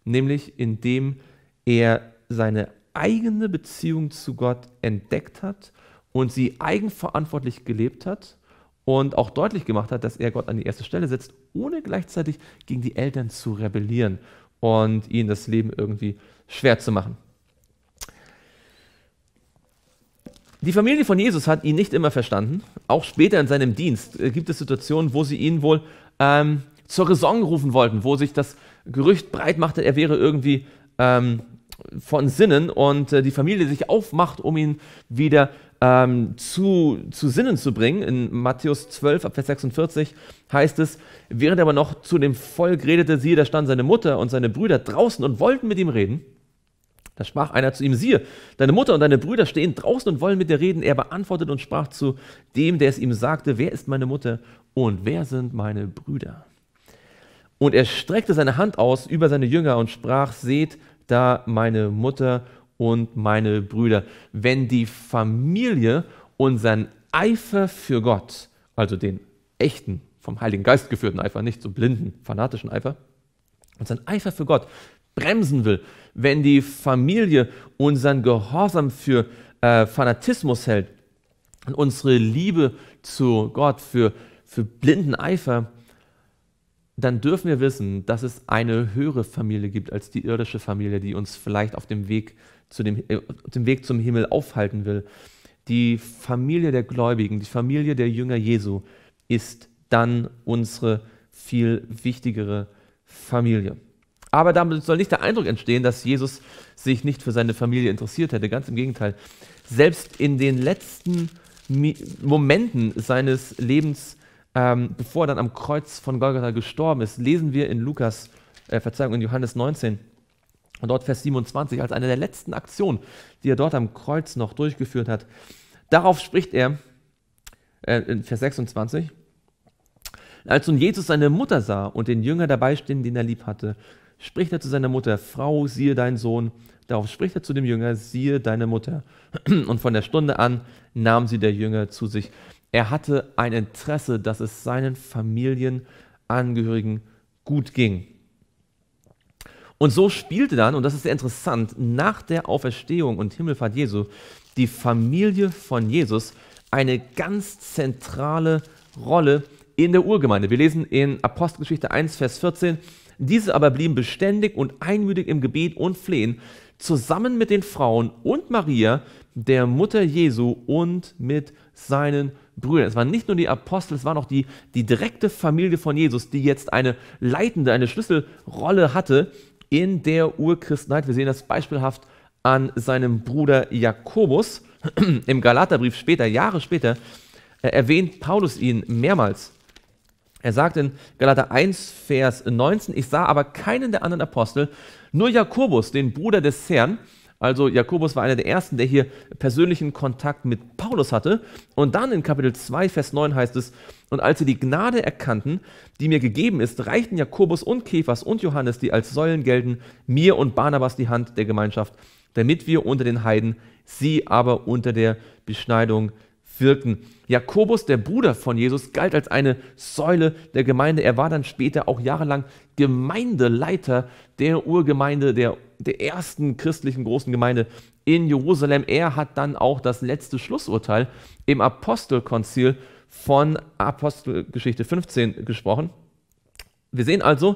Nämlich indem er seine eigene Beziehung zu Gott entdeckt hat und sie eigenverantwortlich gelebt hat und auch deutlich gemacht hat, dass er Gott an die erste Stelle setzt, ohne gleichzeitig gegen die Eltern zu rebellieren und ihnen das Leben irgendwie schwer zu machen. Die Familie von Jesus hat ihn nicht immer verstanden. Auch später in seinem Dienst gibt es Situationen, wo sie ihn wohl ähm, zur Raison rufen wollten, wo sich das Gerücht breit machte, er wäre irgendwie ähm, von Sinnen und äh, die Familie sich aufmacht, um ihn wieder ähm, zu, zu Sinnen zu bringen. In Matthäus zwölf, Vers sechsundvierzig heißt es, während er aber noch zu dem Volk redete, siehe, da standen seine Mutter und seine Brüder draußen und wollten mit ihm reden. Da sprach einer zu ihm, siehe, deine Mutter und deine Brüder stehen draußen und wollen mit dir reden. Er beantwortete und sprach zu dem, der es ihm sagte, wer ist meine Mutter und wer sind meine Brüder? Und er streckte seine Hand aus über seine Jünger und sprach, seht da meine Mutter und meine Brüder. Wenn die Familie unseren Eifer für Gott, also den echten, vom Heiligen Geist geführten Eifer, nicht so blinden, fanatischen Eifer, unseren Eifer für Gott bremsen will, wenn die Familie unseren Gehorsam für äh, Fanatismus hält und unsere Liebe zu Gott für, für blinden Eifer, dann dürfen wir wissen, dass es eine höhere Familie gibt als die irdische Familie, die uns vielleicht auf dem Weg, zu dem, äh, auf dem Weg zum Himmel aufhalten will. Die Familie der Gläubigen, die Familie der Jünger Jesu ist dann unsere viel wichtigere Familie. Aber damit soll nicht der Eindruck entstehen, dass Jesus sich nicht für seine Familie interessiert hätte. Ganz im Gegenteil. Selbst in den letzten Momenten seines Lebens, ähm, bevor er dann am Kreuz von Golgatha gestorben ist, lesen wir in Lukas, äh, Verzeihung, in Johannes neunzehn, und dort Vers siebenundzwanzig, als eine der letzten Aktionen, die er dort am Kreuz noch durchgeführt hat. Darauf spricht er, äh, in Vers sechsundzwanzig, als nun Jesus seine Mutter sah und den Jünger dabei stehen, den er lieb hatte, spricht er zu seiner Mutter, Frau, siehe dein Sohn. Darauf spricht er zu dem Jünger, siehe deine Mutter. Und von der Stunde an nahm sie der Jünger zu sich. Er hatte ein Interesse, dass es seinen Familienangehörigen gut ging. Und so spielte dann, und das ist sehr interessant, nach der Auferstehung und Himmelfahrt Jesu, die Familie von Jesus eine ganz zentrale Rolle in der Urgemeinde. Wir lesen in Apostelgeschichte eins, Vers vierzehn, diese aber blieben beständig und einmütig im Gebet und Flehen, zusammen mit den Frauen und Maria, der Mutter Jesu und mit seinen Brüdern. Es waren nicht nur die Apostel, es war noch die, die direkte Familie von Jesus, die jetzt eine leitende, eine Schlüsselrolle hatte in der Urchristenheit. Wir sehen das beispielhaft an seinem Bruder Jakobus. Im Galaterbrief später, Jahre später, erwähnt Paulus ihn mehrmals. Er sagt in Galater eins, Vers neunzehn, ich sah aber keinen der anderen Apostel, nur Jakobus, den Bruder des Herrn. Also Jakobus war einer der ersten, der hier persönlichen Kontakt mit Paulus hatte. Und dann in Kapitel zwei, Vers neun heißt es, und als sie die Gnade erkannten, die mir gegeben ist, reichten Jakobus und Kephas und Johannes, die als Säulen gelten, mir und Barnabas die Hand der Gemeinschaft, damit wir unter den Heiden, sie aber unter der Beschneidung wirkten. Jakobus, der Bruder von Jesus, galt als eine Säule der Gemeinde. Er war dann später auch jahrelang Gemeindeleiter der Urgemeinde, der, der ersten christlichen großen Gemeinde in Jerusalem. Er hat dann auch das letzte Schlussurteil im Apostelkonzil von Apostelgeschichte fünfzehn gesprochen. Wir sehen also,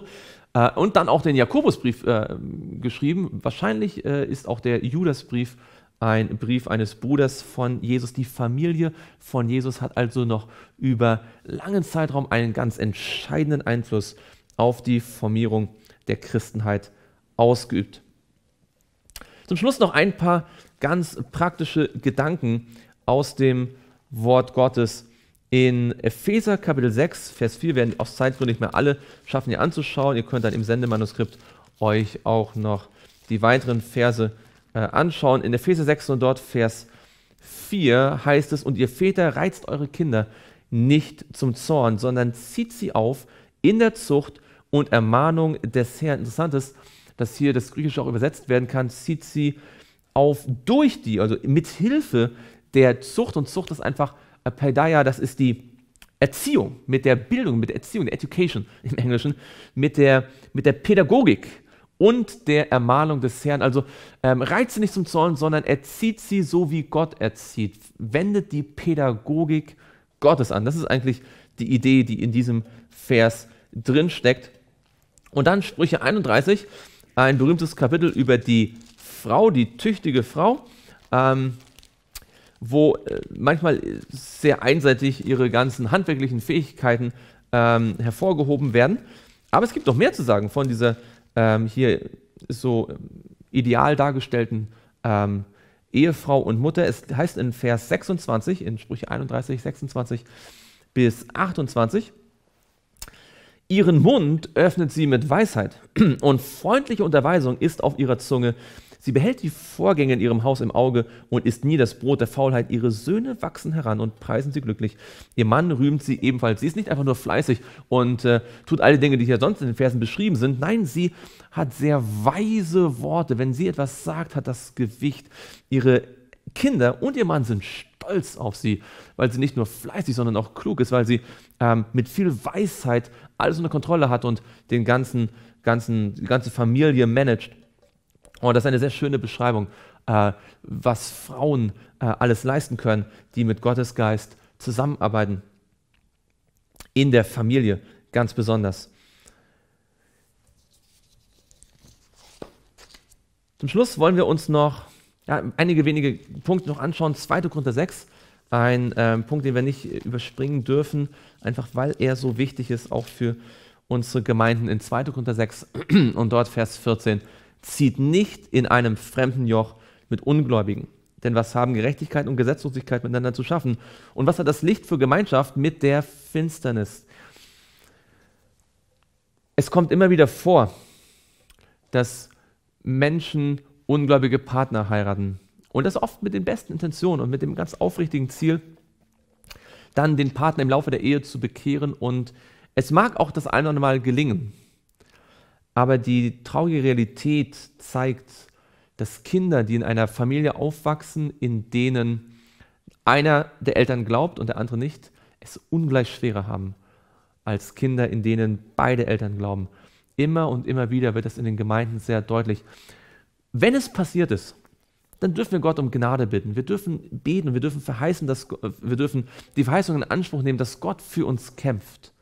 äh, und dann auch den Jakobusbrief äh, geschrieben. Wahrscheinlich äh, ist auch der Judasbrief ein Brief eines Bruders von Jesus. Die Familie von Jesus hat also noch über langen Zeitraum einen ganz entscheidenden Einfluss auf die Formierung der Christenheit ausgeübt. Zum Schluss noch ein paar ganz praktische Gedanken aus dem Wort Gottes. In Epheser Kapitel sechs, Vers vier werden aus Zeitgründen nicht mehr alle schaffen, hier anzuschauen. Ihr könnt dann im Sendemanuskript euch auch noch die weiteren Verse anschauen. In Epheser sechs und dort Vers vier heißt es, und ihr Väter, reizt eure Kinder nicht zum Zorn, sondern zieht sie auf in der Zucht und Ermahnung des Herrn. Interessant ist, dass hier das Griechische auch übersetzt werden kann, zieht sie auf durch die, also mit Hilfe der Zucht. Und Zucht ist einfach Paideia, das ist die Erziehung, mit der Bildung, mit der Erziehung, der Education im Englischen, mit der, mit der Pädagogik und der Ermahnung des Herrn. Also ähm, reizt sie nicht zum Zorn, sondern erzieht sie so, wie Gott erzieht. Wendet die Pädagogik Gottes an. Das ist eigentlich die Idee, die in diesem Vers drin steckt. Und dann Sprüche einunddreißig, ein berühmtes Kapitel über die Frau, die tüchtige Frau, ähm, wo äh, manchmal sehr einseitig ihre ganzen handwerklichen Fähigkeiten ähm, hervorgehoben werden. Aber es gibt noch mehr zu sagen von dieser Ähm, hier so ideal dargestellten ähm, Ehefrau und Mutter. Es heißt in Vers sechsundzwanzig, in Sprüche einunddreißig, sechsundzwanzig bis achtundzwanzig, ihren Mund öffnet sie mit Weisheit und freundliche Unterweisung ist auf ihrer Zunge. Sie behält die Vorgänge in ihrem Haus im Auge und isst nie das Brot der Faulheit. Ihre Söhne wachsen heran und preisen sie glücklich. Ihr Mann rühmt sie ebenfalls. Sie ist nicht einfach nur fleißig und äh, tut alle Dinge, die hier sonst in den Versen beschrieben sind. Nein, sie hat sehr weise Worte. Wenn sie etwas sagt, hat das Gewicht. Ihre Kinder und ihr Mann sind stolz auf sie, weil sie nicht nur fleißig, sondern auch klug ist, weil sie ähm, mit viel Weisheit alles unter Kontrolle hat und den ganzen, ganzen, die ganze Familie managt. Und das ist eine sehr schöne Beschreibung, äh, was Frauen äh, alles leisten können, die mit Gottes Geist zusammenarbeiten. In der Familie ganz besonders. Zum Schluss wollen wir uns noch ja, einige wenige Punkte noch anschauen. zweiter Korinther sechs, ein äh, Punkt, den wir nicht überspringen dürfen, einfach weil er so wichtig ist, auch für unsere Gemeinden. In zweiter Korinther sechs und dort Vers vierzehn. Zieht nicht in einem fremden Joch mit Ungläubigen. Denn was haben Gerechtigkeit und Gesetzlosigkeit miteinander zu schaffen? Und was hat das Licht für Gemeinschaft mit der Finsternis? Es kommt immer wieder vor, dass Menschen ungläubige Partner heiraten. Und das oft mit den besten Intentionen und mit dem ganz aufrichtigen Ziel, dann den Partner im Laufe der Ehe zu bekehren. Und es mag auch das eine oder andere Mal gelingen. Aber die traurige Realität zeigt, dass Kinder, die in einer Familie aufwachsen, in denen einer der Eltern glaubt und der andere nicht, es ungleich schwerer haben als Kinder, in denen beide Eltern glauben. Immer und immer wieder wird das in den Gemeinden sehr deutlich. Wenn es passiert ist, dann dürfen wir Gott um Gnade bitten. Wir dürfen beten und wir dürfen verheißen, dass wir dürfen die Verheißung in Anspruch nehmen, dass Gott für uns kämpft.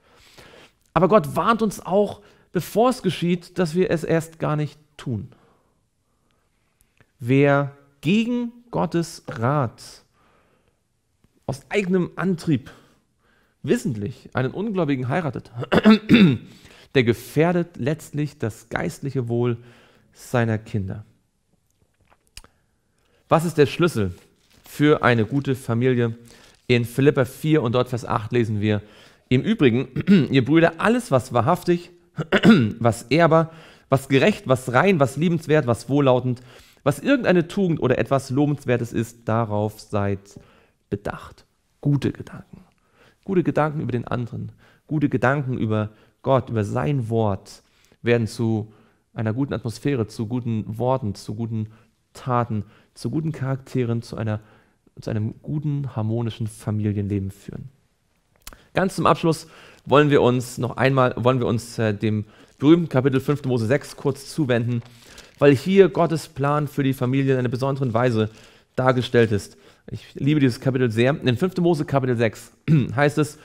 Aber Gott warnt uns auch, bevor es geschieht, dass wir es erst gar nicht tun. Wer gegen Gottes Rat aus eigenem Antrieb wissentlich einen Ungläubigen heiratet, der gefährdet letztlich das geistliche Wohl seiner Kinder. Was ist der Schlüssel für eine gute Familie? In Philipper vier und dort Vers acht lesen wir, Im Übrigen, ihr Brüder, alles, was wahrhaftig, was ehrbar, was gerecht, was rein, was liebenswert, was wohllautend, was irgendeine Tugend oder etwas Lobenswertes ist, darauf seid bedacht. Gute Gedanken. Gute Gedanken über den anderen. Gute Gedanken über Gott, über sein Wort werden zu einer guten Atmosphäre, zu guten Worten, zu guten Taten, zu guten Charakteren, zu, einer, zu einem guten, harmonischen Familienleben führen. Ganz zum Abschluss wollen wir uns noch einmal, wollen wir uns äh, dem berühmten Kapitel fünf Mose sechs kurz zuwenden, weil hier Gottes Plan für die Familie in einer besonderen Weise dargestellt ist. Ich liebe dieses Kapitel sehr. In fünf Mose Kapitel sechs heißt es,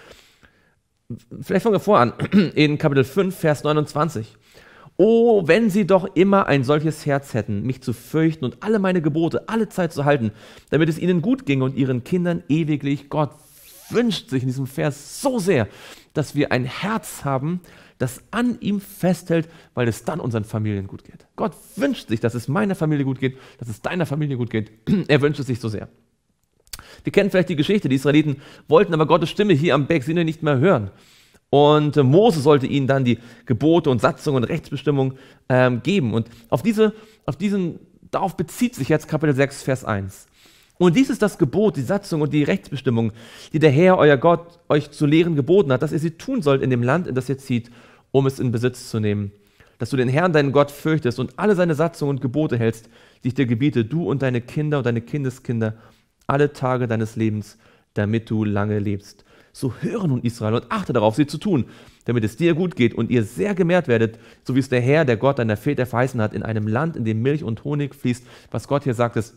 vielleicht fangen wir voran, in Kapitel fünf, Vers neunundzwanzig. Oh, wenn sie doch immer ein solches Herz hätten, mich zu fürchten und alle meine Gebote alle Zeit zu halten, damit es ihnen gut ginge und ihren Kindern ewiglich. Gott wünscht sich in diesem Vers so sehr, dass wir ein Herz haben, das an ihm festhält, weil es dann unseren Familien gut geht. Gott wünscht sich, dass es meiner Familie gut geht, dass es deiner Familie gut geht. Er wünscht es sich so sehr. Wir kennen vielleicht die Geschichte, die Israeliten wollten aber Gottes Stimme hier am Berg Sinai nicht mehr hören. Und Mose sollte ihnen dann die Gebote und Satzungen und Rechtsbestimmungen ähm, geben. Und auf diese, auf diesen, darauf bezieht sich jetzt Kapitel sechs, Vers eins. Und dies ist das Gebot, die Satzung und die Rechtsbestimmung, die der Herr, euer Gott, euch zu lehren geboten hat, dass ihr sie tun sollt in dem Land, in das ihr zieht, um es in Besitz zu nehmen. Dass du den Herrn, deinen Gott, fürchtest und alle seine Satzungen und Gebote hältst, die ich dir gebiete, du und deine Kinder und deine Kindeskinder, alle Tage deines Lebens, damit du lange lebst. So höre nun Israel und achte darauf, sie zu tun, damit es dir gut geht und ihr sehr gemehrt werdet, so wie es der Herr, der Gott deiner Väter verheißen hat, in einem Land, in dem Milch und Honig fließt. Was Gott hier sagt, ist,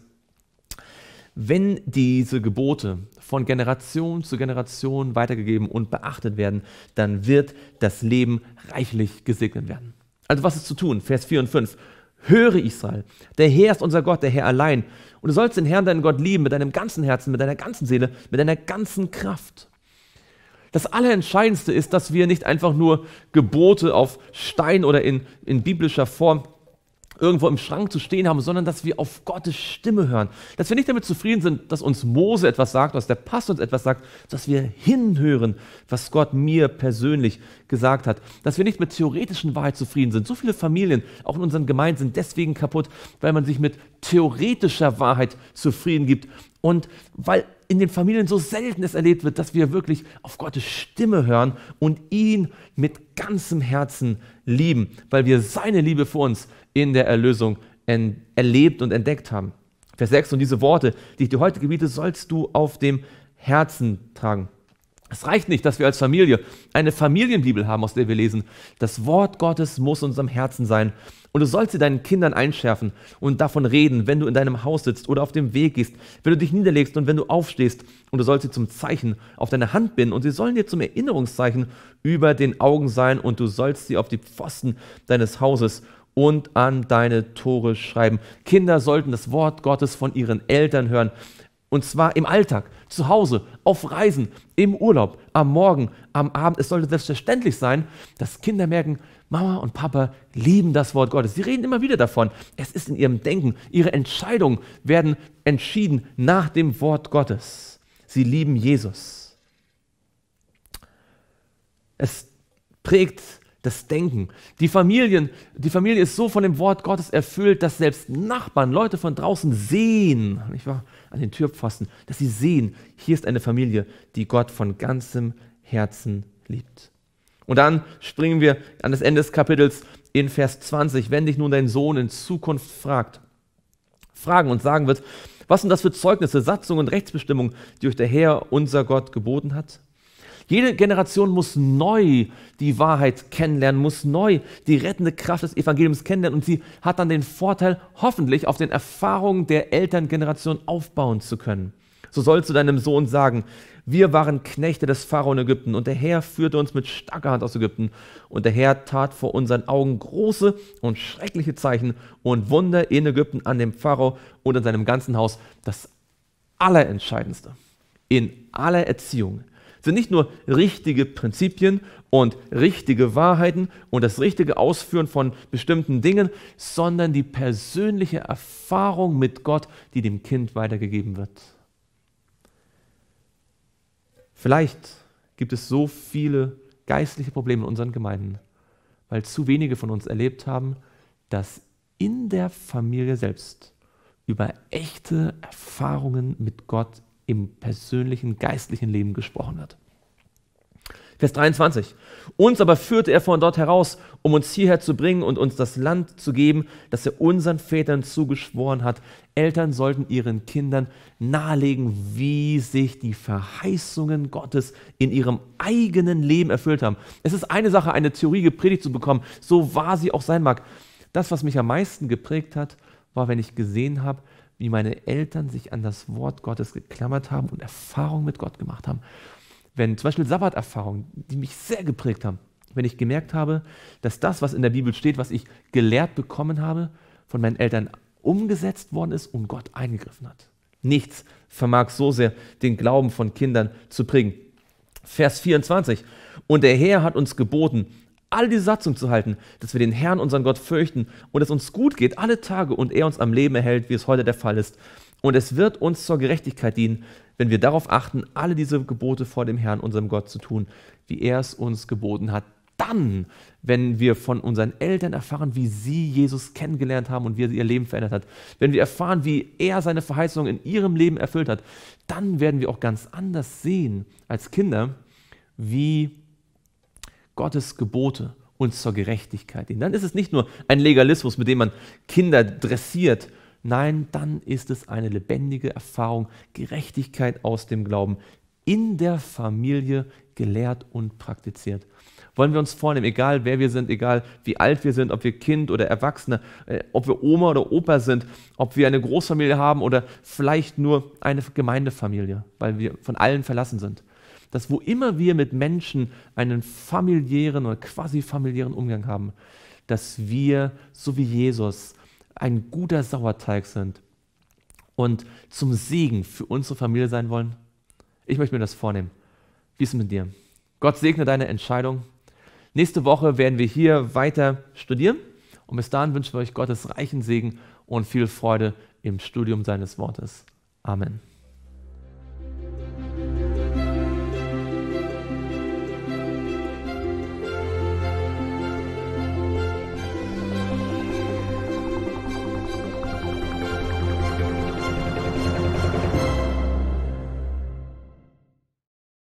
wenn diese Gebote von Generation zu Generation weitergegeben und beachtet werden, dann wird das Leben reichlich gesegnet werden. Also was ist zu tun? Vers vier und fünf. Höre Israel, der Herr ist unser Gott, der Herr allein. Und du sollst den Herrn, deinen Gott, lieben mit deinem ganzen Herzen, mit deiner ganzen Seele, mit deiner ganzen Kraft. Das Allerentscheidendste ist, dass wir nicht einfach nur Gebote auf Stein oder in, in biblischer Form irgendwo im Schrank zu stehen haben, sondern dass wir auf Gottes Stimme hören. Dass wir nicht damit zufrieden sind, dass uns Mose etwas sagt, dass der Pastor uns etwas sagt, dass wir hinhören, was Gott mir persönlich gesagt hat. Dass wir nicht mit theoretischen Wahrheit zufrieden sind. So viele Familien, auch in unseren Gemeinden, sind deswegen kaputt, weil man sich mit theoretischer Wahrheit zufrieden gibt und weil in den Familien so selten es erlebt wird, dass wir wirklich auf Gottes Stimme hören und ihn mit ganzem Herzen lieben, weil wir seine Liebe für uns in der Erlösung erlebt und entdeckt haben. Vers sechs, und diese Worte, die ich dir heute gebiete, sollst du auf dem Herzen tragen. Es reicht nicht, dass wir als Familie eine Familienbibel haben, aus der wir lesen. Das Wort Gottes muss in unserem Herzen sein. Und du sollst sie deinen Kindern einschärfen und davon reden, wenn du in deinem Haus sitzt oder auf dem Weg gehst, wenn du dich niederlegst und wenn du aufstehst. Und du sollst sie zum Zeichen auf deine Hand binden und sie sollen dir zum Erinnerungszeichen über den Augen sein und du sollst sie auf die Pfosten deines Hauses und an deine Tore schreiben. Kinder sollten das Wort Gottes von ihren Eltern hören. Und zwar im Alltag, zu Hause, auf Reisen, im Urlaub, am Morgen, am Abend. Es sollte selbstverständlich sein, dass Kinder merken, Mama und Papa lieben das Wort Gottes. Sie reden immer wieder davon. Es ist in ihrem Denken. Ihre Entscheidungen werden entschieden nach dem Wort Gottes. Sie lieben Jesus. Es prägt das Denken. Die, Familien, die Familie ist so von dem Wort Gottes erfüllt, dass selbst Nachbarn, Leute von draußen sehen, nicht wahr, an den Türpfosten, dass sie sehen, hier ist eine Familie, die Gott von ganzem Herzen liebt. Und dann springen wir an das Ende des Kapitels in Vers zwanzig. Wenn dich nun dein Sohn in Zukunft fragt, fragen und sagen wird, was sind das für Zeugnisse, Satzungen und Rechtsbestimmungen, die euch der Herr, unser Gott, geboten hat? Jede Generation muss neu die Wahrheit kennenlernen, muss neu die rettende Kraft des Evangeliums kennenlernen und sie hat dann den Vorteil, hoffentlich auf den Erfahrungen der Elterngeneration aufbauen zu können. So sollst du deinem Sohn sagen, wir waren Knechte des Pharao in Ägypten und der Herr führte uns mit starker Hand aus Ägypten und der Herr tat vor unseren Augen große und schreckliche Zeichen und Wunder in Ägypten an dem Pharao und an seinem ganzen Haus. Das Allerentscheidendste in aller Erziehung sind nicht nur richtige Prinzipien und richtige Wahrheiten und das richtige Ausführen von bestimmten Dingen, sondern die persönliche Erfahrung mit Gott, die dem Kind weitergegeben wird. Vielleicht gibt es so viele geistliche Probleme in unseren Gemeinden, weil zu wenige von uns erlebt haben, dass in der Familie selbst über echte Erfahrungen mit Gott im persönlichen, geistlichen Leben gesprochen wird. Vers dreiundzwanzig. Uns aber führte er von dort heraus, um uns hierher zu bringen und uns das Land zu geben, das er unseren Vätern zugeschworen hat. Eltern sollten ihren Kindern nahelegen, wie sich die Verheißungen Gottes in ihrem eigenen Leben erfüllt haben. Es ist eine Sache, eine Theorie gepredigt zu bekommen, so wahr sie auch sein mag. Das, was mich am meisten geprägt hat, war, wenn ich gesehen habe, wie meine Eltern sich an das Wort Gottes geklammert haben und Erfahrungen mit Gott gemacht haben. Wenn zum Beispiel Sabbaterfahrungen, die mich sehr geprägt haben, wenn ich gemerkt habe, dass das, was in der Bibel steht, was ich gelehrt bekommen habe, von meinen Eltern umgesetzt worden ist und Gott eingegriffen hat. Nichts vermag so sehr den Glauben von Kindern zu prägen. Vers vierundzwanzig. Und der Herr hat uns geboten, all diese Satzung zu halten, dass wir den Herrn, unseren Gott, fürchten und dass uns gut geht alle Tage und er uns am Leben erhält, wie es heute der Fall ist. Und es wird uns zur Gerechtigkeit dienen, wenn wir darauf achten, alle diese Gebote vor dem Herrn, unserem Gott, zu tun, wie er es uns geboten hat. Dann, wenn wir von unseren Eltern erfahren, wie sie Jesus kennengelernt haben und wie er ihr Leben verändert hat, wenn wir erfahren, wie er seine Verheißung in ihrem Leben erfüllt hat, dann werden wir auch ganz anders sehen als Kinder, wie Gottes Gebote uns zur Gerechtigkeit dienen. Dann ist es nicht nur ein Legalismus, mit dem man Kinder dressiert. Nein, dann ist es eine lebendige Erfahrung, Gerechtigkeit aus dem Glauben, in der Familie gelehrt und praktiziert. Wollen wir uns vornehmen, egal wer wir sind, egal wie alt wir sind, ob wir Kind oder Erwachsene, ob wir Oma oder Opa sind, ob wir eine Großfamilie haben oder vielleicht nur eine Gemeindefamilie, weil wir von allen verlassen sind, dass wo immer wir mit Menschen einen familiären oder quasi familiären Umgang haben, dass wir, so wie Jesus, ein guter Sauerteig sind und zum Segen für unsere Familie sein wollen? Ich möchte mir das vornehmen. Wie ist es mit dir? Gott segne deine Entscheidung. Nächste Woche werden wir hier weiter studieren und bis dahin wünschen wir euch Gottes reichen Segen und viel Freude im Studium seines Wortes. Amen.